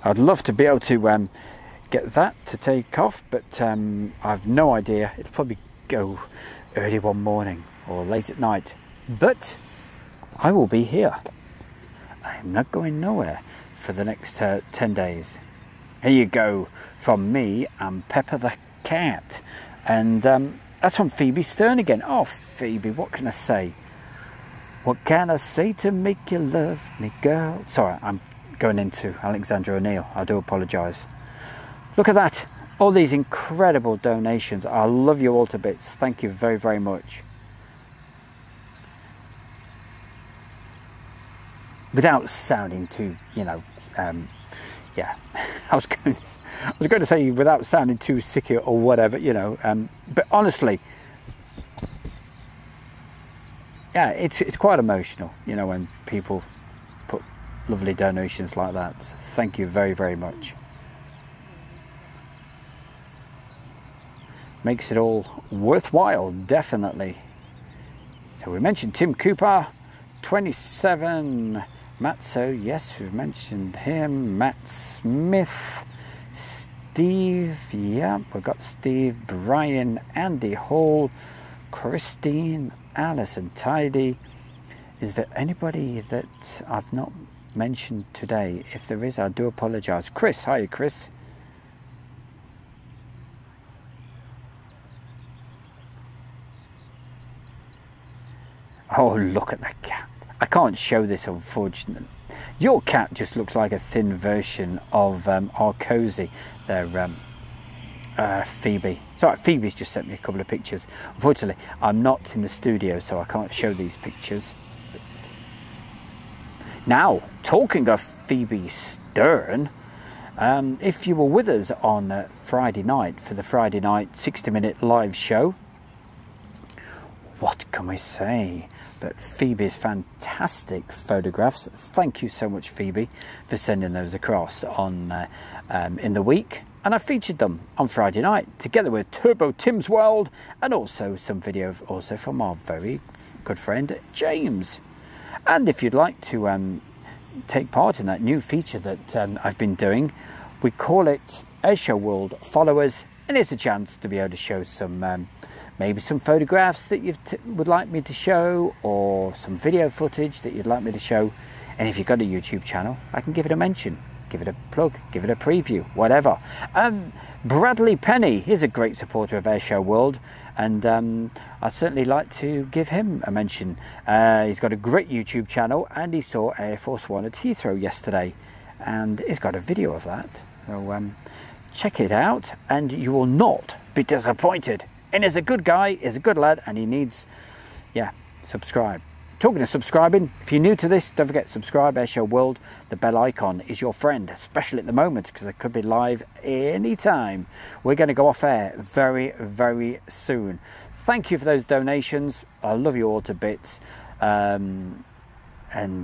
I'd love to be able to get that to take off, but I've no idea. It'll probably go early one morning or late at night, but I will be here. I'm not going nowhere for the next 10 days. Here you go from me and Pepper the Cat. And that's from Phoebe Stern again. Oh, Phoebe, what can I say? What can I say to make you love me, girl? Sorry, I'm going into Alexandra O'Neill. I do apologise. Look at that. All these incredible donations. I love you all to bits. Thank you very, very much. Without sounding too, you know, yeah, I was going to say without sounding too sicky or whatever, you know, but honestly, yeah, it's quite emotional, you know, when people put lovely donations like that. So thank you very, very much. Makes it all worthwhile, definitely. So we mentioned Tim Cooper, 27. Matzo, yes, we've mentioned him. Matt Smith, Steve, yeah, we've got Steve, Brian, Andy Hall, Christine, Alison Tidy. Is there anybody that I've not mentioned today? If there is, I do apologise. Chris, hi Chris. Oh, look at that cat. I can't show this, unfortunately. Your cat just looks like a thin version of our Cozy there, Phoebe. Sorry, Phoebe's just sent me a couple of pictures. Unfortunately, I'm not in the studio, so I can't show these pictures. Now, talking of Phoebe Stern, if you were with us on Friday night for the Friday night 60-minute live show, what can we say? But Phoebe's fantastic photographs. Thank you so much, Phoebe, for sending those across on in the week, and I featured them on Friday night together with Turbo Tim's World and also some video also from our very good friend James. And if you'd like to take part in that new feature that I've been doing, we call it Airshow World Followers, and it's a chance to be able to show some. Maybe some photographs that you would like me to show, or some video footage that you'd like me to show. And if you've got a YouTube channel, I can give it a mention, give it a plug, give it a preview, whatever. Bradley Penny is a great supporter of Airshow World, and I'd certainly like to give him a mention. He's got a great YouTube channel, and he saw Air Force One at Heathrow yesterday, and he's got a video of that. So check it out, and you will not be disappointed. And is a good guy, is a good lad, and he needs, yeah, subscribe. Talking of subscribing, if you're new to this, don't forget, subscribe, Airshow World. The bell icon is your friend, especially at the moment, because it could be live any time. We're going to go off air very, very soon. Thank you for those donations. I love you all to bits. And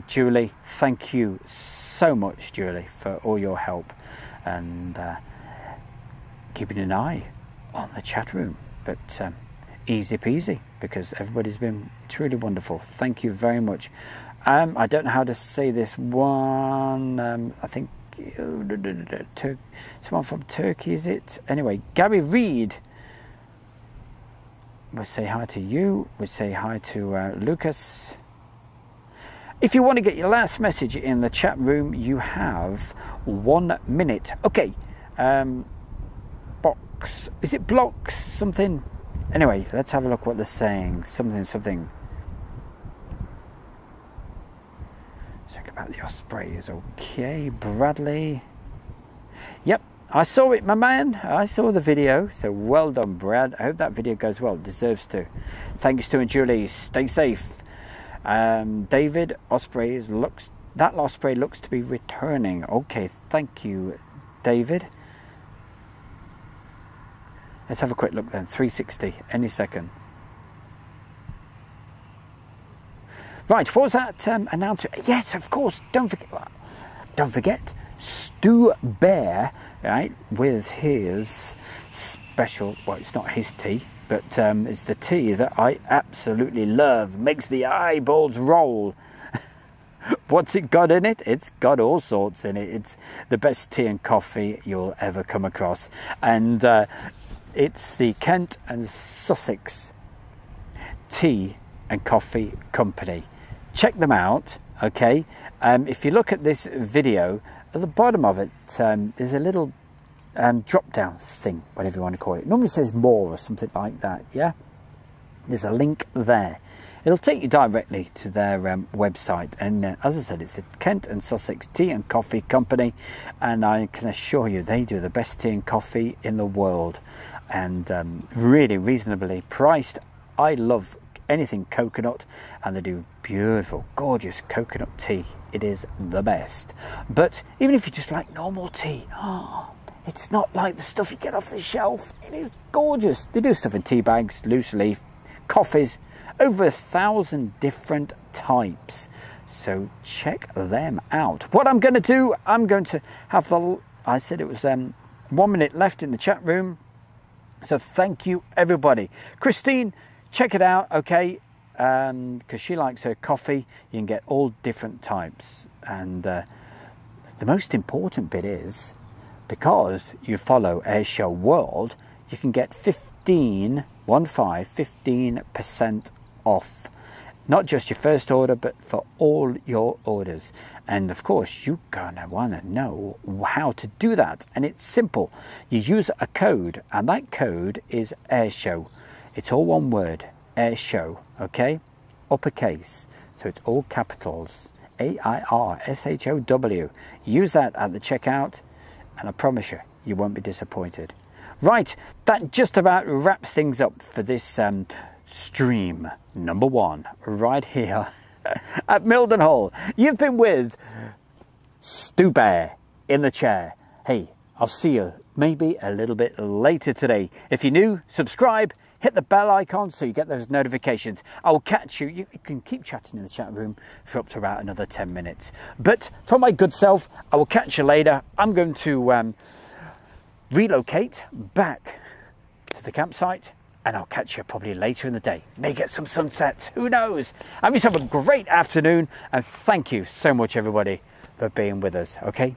Julie, thank you so much, Julie, for all your help. And keeping an eye on the chat room. But easy peasy, because everybody's been truly wonderful. Thank you very much. I don't know how to say this one. I think someone from Turkey, is it? Anyway, Gary Reed. We'll say hi to you. We'll say hi to Lucas. If you want to get your last message in the chat room, you have 1 minute. Okay. Is it blocks something? Anyway, let's have a look what they're saying. Something. Think about the Ospreys. Okay, Bradley. Yep, I saw it, my man. I saw the video. So well done, Brad. I hope that video goes well. It deserves to. Thanks to and Julie. Stay safe. David, Ospreys looks. That Osprey looks to be returning. Okay, thank you, David. Let's have a quick look then, 360, any second. Right, what was that announcer? Yes, of course, don't forget, Stu Bear, right, with his special, well, it's not his tea, but it's the tea that I absolutely love, makes the eyeballs roll. What's it got in it? It's got all sorts in it. It's the best tea and coffee you'll ever come across. And it's the Kent and Sussex Tea and Coffee Company. Check them out, okay? If you look at this video, at the bottom of it, there's a little drop-down thing, whatever you want to call it. It normally says more or something like that, yeah? There's a link there. It'll take you directly to their website, and as I said, it's the Kent and Sussex Tea and Coffee Company, and I can assure you they do the best tea and coffee in the world, and really reasonably priced. I love anything coconut, and they do beautiful, gorgeous coconut tea. It is the best. But even if you just like normal tea, oh, it's not like the stuff you get off the shelf. It is gorgeous. They do stuff in tea bags, loose leaf, coffees, over 1,000 different types. So check them out. What I'm going to do, I'm going to have the... I said it was 1 minute left in the chat room. So thank you, everybody. Christine, check it out, okay? Because she likes her coffee. You can get all different types. And the most important bit is, because you follow Airshow World, you can get 15% off. Not just your first order, but for all your orders. And of course, you're gonna wanna know how to do that. And it's simple. You use a code, and that code is Airshow. It's all one word, Airshow, okay? Uppercase, so it's all capitals. AIRSHOW. Use that at the checkout, and I promise you, you won't be disappointed. Right, that just about wraps things up for this stream number one right here at Mildenhall. You've been with Stu Bear in the chair. Hey, I'll see you maybe a little bit later today. If you're new, subscribe, hit the bell icon so you get those notifications. I'll catch you. You can keep chatting in the chat room for up to about another 10 minutes. But for my good self, I will catch you later. I'm going to relocate back to the campsite, and I'll catch you probably later in the day. May get some sunsets, who knows? Have yourself a great afternoon, and thank you so much, everybody, for being with us, okay?